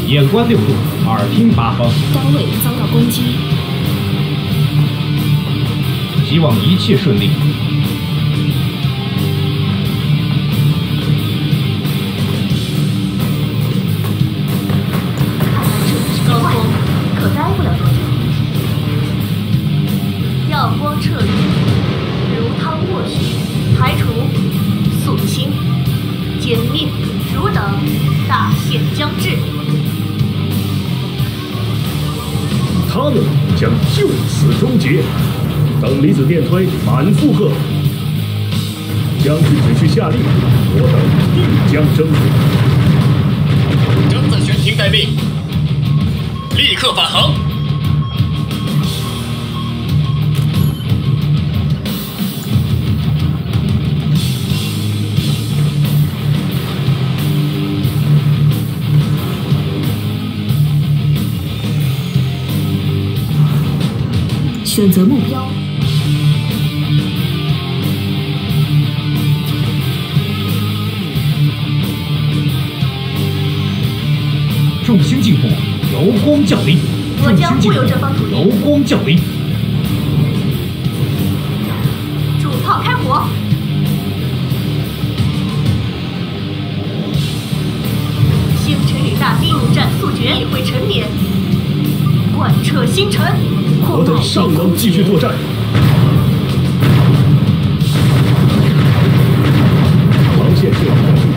眼观六路，耳听八方。单位遭到攻击，希望一切顺利。高空可待不了多久。耀光彻日，如汤沃雪，排除、肃清、歼灭、汝等大限将至。 他们将就此终结。等离子电推满负荷，将军只需下令，我等定将征服。正在悬停待命，立刻返航。选择目标。众星进火，瑶光降临。我将护佑这方土地。瑶光降临。主炮开火。 大兵战速决，体会沉湎，贯彻星辰。我等尚能继续作战。防线设置。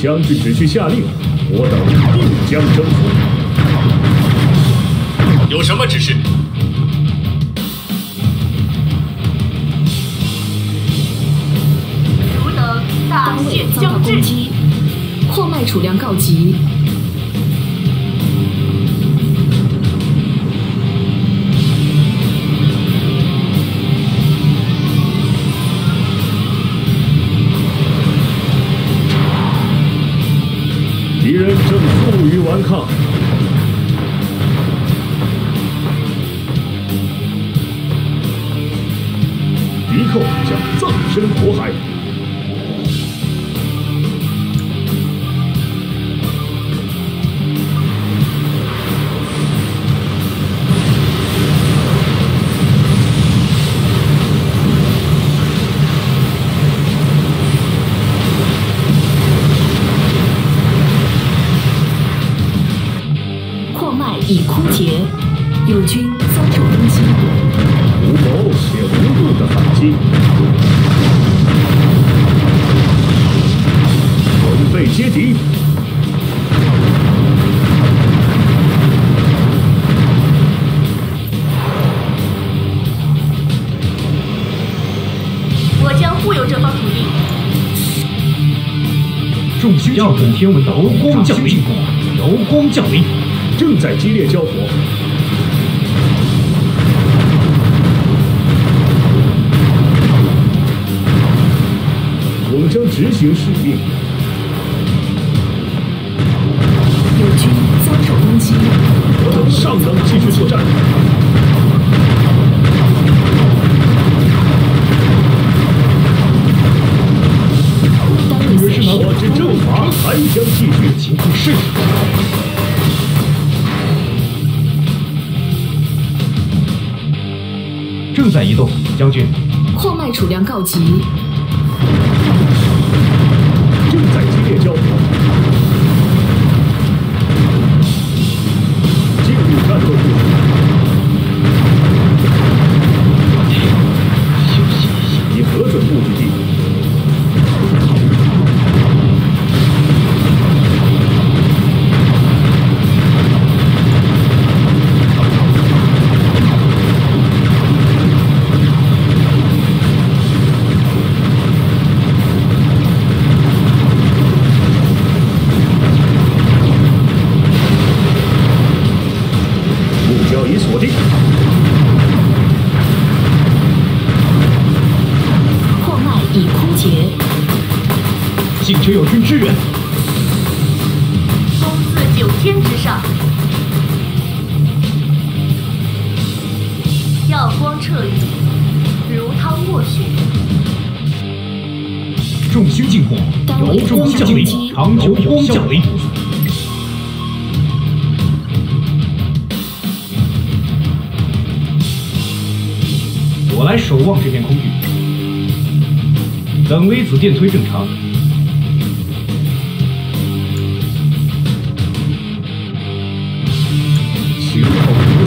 将军只需下令，我等定将征服。有什么指示？ 单位遭到攻击，矿脉储量告急。敌人正负隅顽抗。 敌寇将葬身火海。 已枯竭，友军遭受攻击。无谋且无路的反击，准备接敌。我将护佑这方土地。众星耀本天文，瑶光降临，瑶光降临。 正在激烈交火，我们将执行使命。友军遭受攻击，我等尚能继续作战。我之征伐还将继续，情况是。 正在移动，将军。矿脉储量告急。正在激烈交火。进入战斗部署。休息一下。已核准目的地。 请求友军支援。冲刺九天之上，耀光彻雨，如汤墨雪。众星进火，瑶光降临，长久有效。我来守望这片空域，等微子电推正常。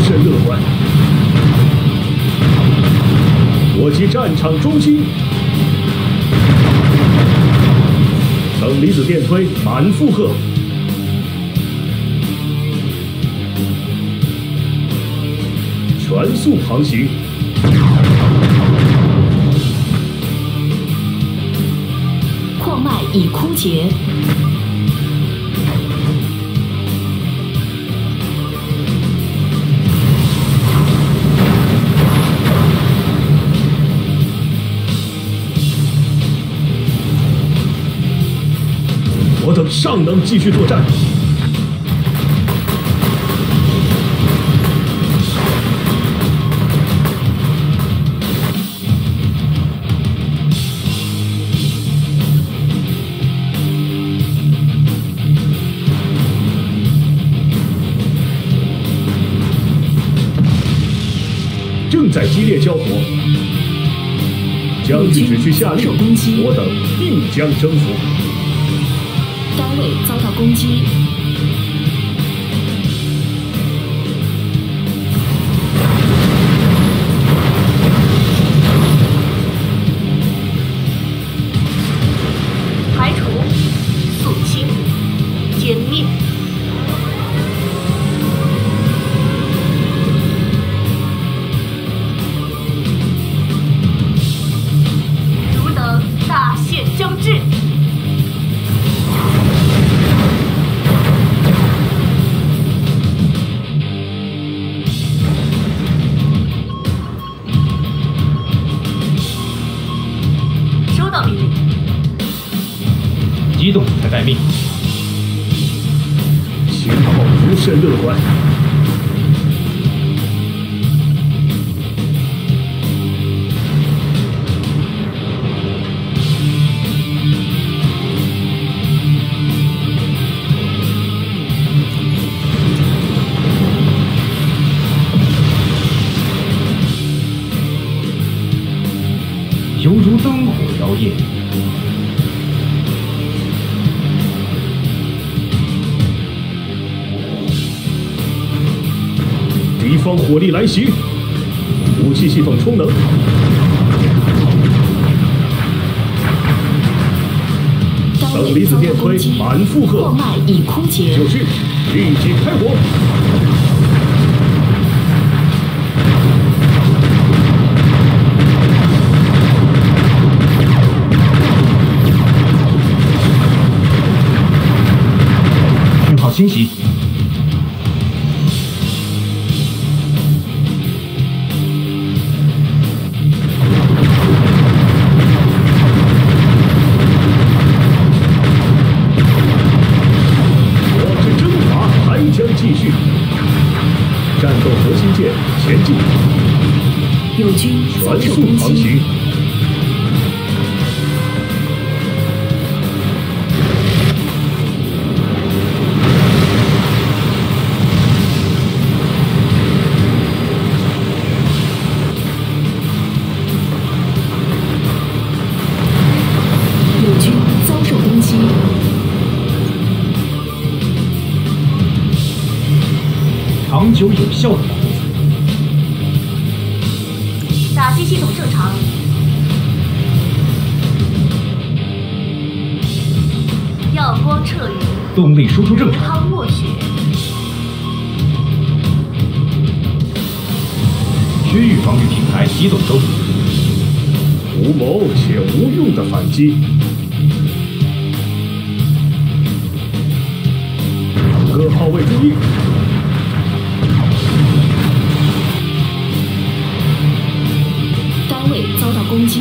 甚乐观！我即战场中心，等离子电推满负荷，全速航行。矿脉已枯竭。 我等尚尚能继续作战。 正在激烈交火，将据指区下令，我等定将征服。单位遭到攻击，排除、肃清、歼灭。 激动才待命，情况不甚乐观。犹如灯火摇曳。 敌方火力来袭，武器系统充能。等离子电推满负荷，矿脉已枯竭，就是立即开火。讯号清晰。 友军全速航行，友军遭受攻击。 长久有效的打击，打击系统正常。耀光撤离，动力输出正常。汤墨雪，区域防御平台机动中，无谋且无用的反击。 各炮位注意！ 遭到攻击，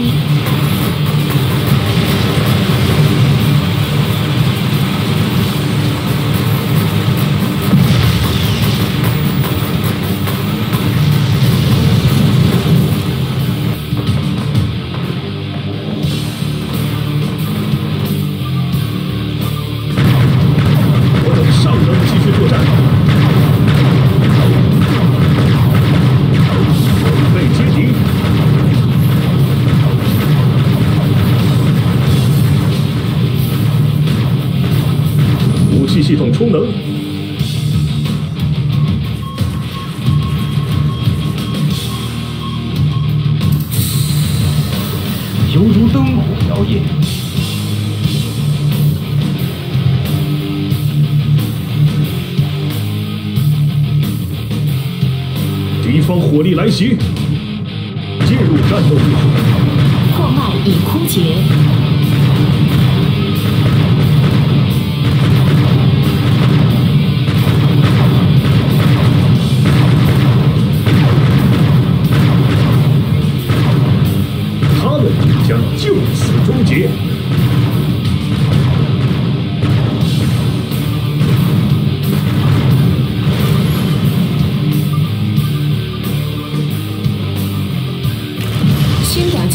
我等尚能继续作战。 系统充能，犹如灯火摇曳，敌方火力来袭，进入战斗部署，矿脉已枯竭。 将就此终结。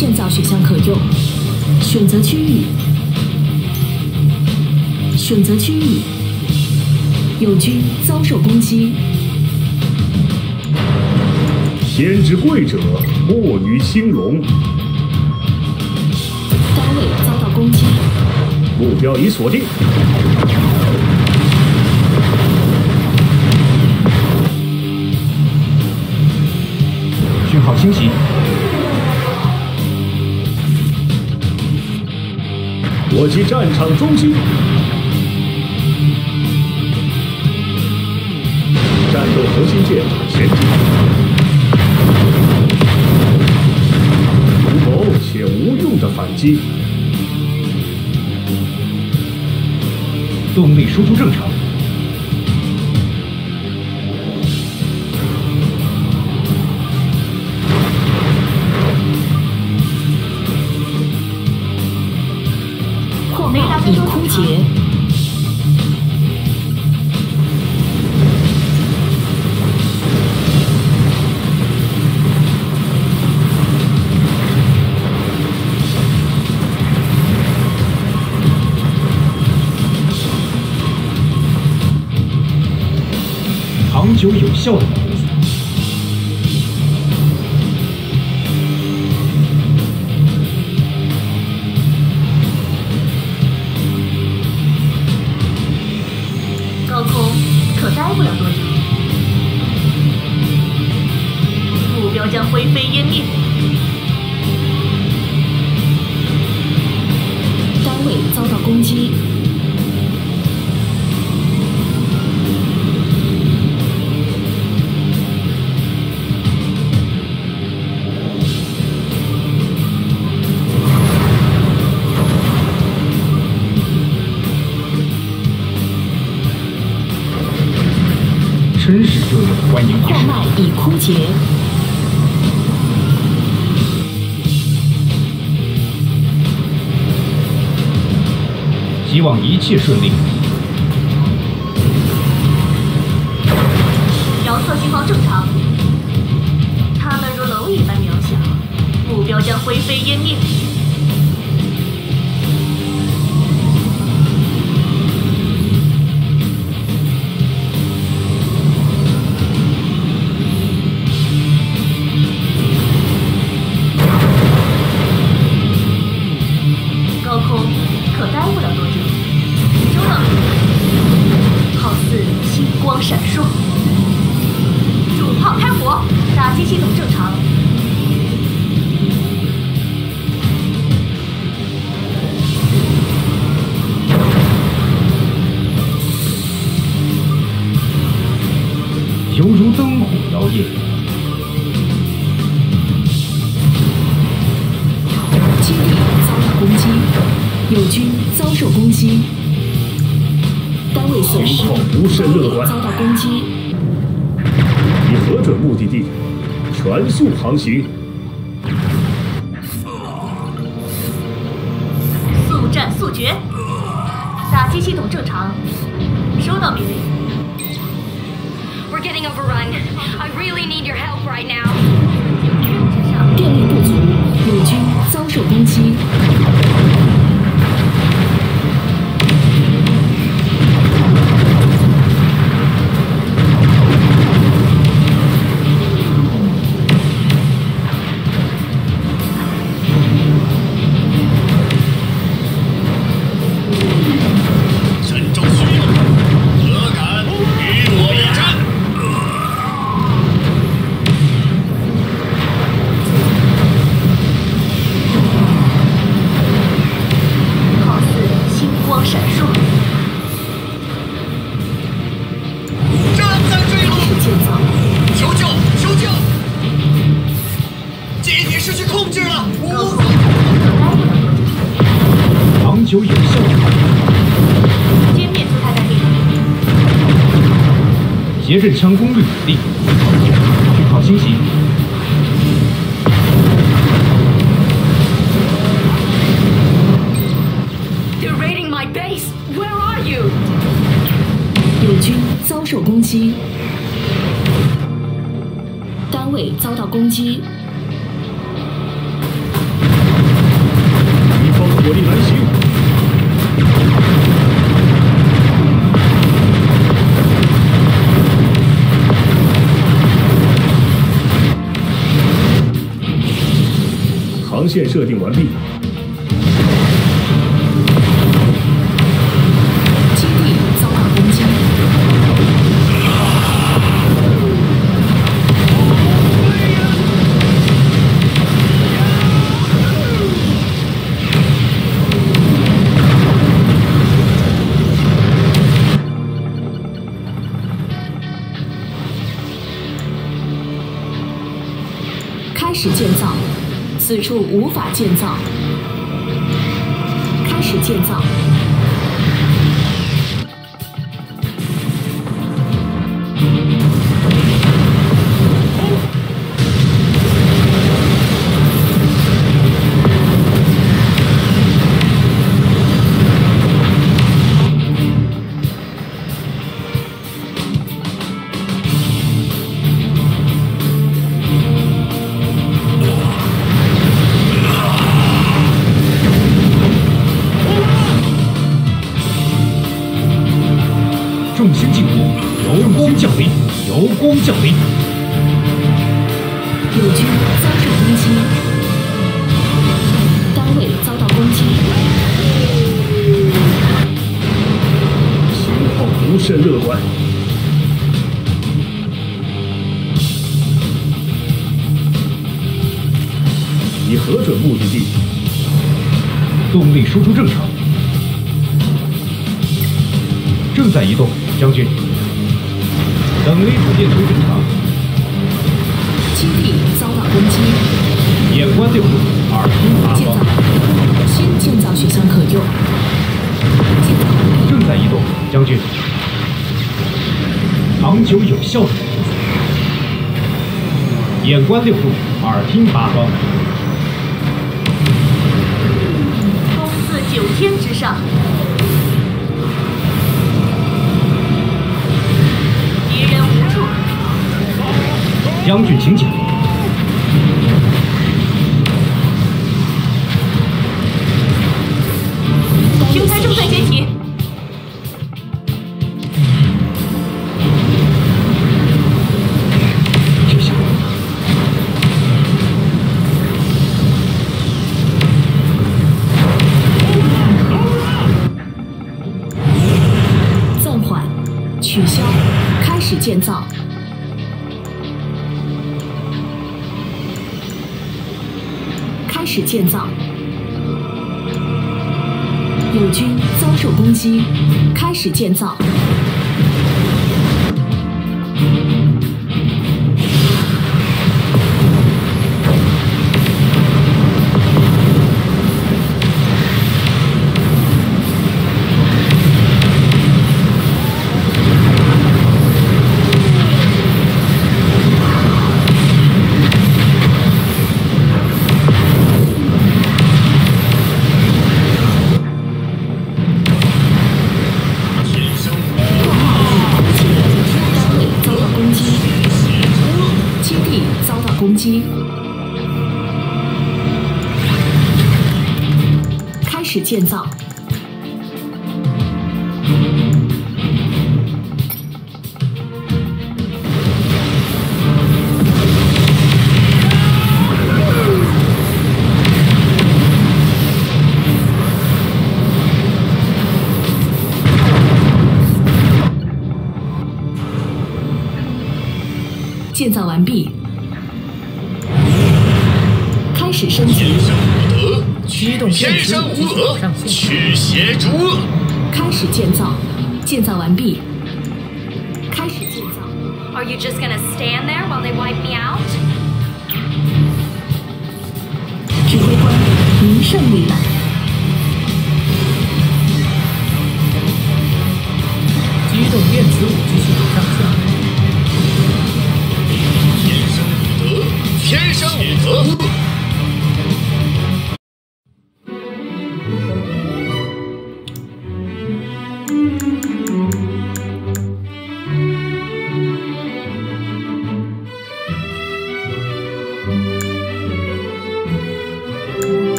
建造选项可用。选择区域，选择区域。友军遭受攻击。天之贵者，莫于兴隆。单位遭到攻击。目标已锁定。 好清晰！我即战场中心，战斗核心舰前进。无谋且无用的反击，动力输出正常。 已枯竭。长久有效的。 真是热烈的欢迎仪式。矿脉已枯竭。希望一切顺利。遥测信号正常。它们如蝼蚁般渺小，目标将灰飞烟灭。 全速航行，速战速决，打击系统正常。收到命令。We're getting overrun. I really need your help right now. 电力不足，友军遭受攻击。斜阵枪功率稳定，讯号清晰。They're raiding my base. Where are you? 友军遭受攻击，单位遭到攻击。火力来袭。 航线设定完毕。基地遭到攻击。开始建造。 此处无法建造。开始建造。众星进步，由光降临，由光降临。友军遭受攻击，单位遭到攻击。情况不甚乐观。已核准目的地，动力输出正常，正在移动。 将军，等离子电图正常。基地遭到攻击。眼观六路，耳听八方。新建造选项可用。建造正在移动，将军。长久有效的眼观六路，耳听八方。冲刺九天之上。 将军，请讲。平台正在解体。这下，暂缓，取消，开始建造。 开始建造，友军遭受攻击。开始建造，开始建造。建造完毕。 天生无德，天生无恶，驱邪逐恶。开始建造，建造完毕。开始建造。Are you just gonna stand there while they wipe me out? 指挥官，您胜利了。机动电子武器系统上线。天生无德，天生无德。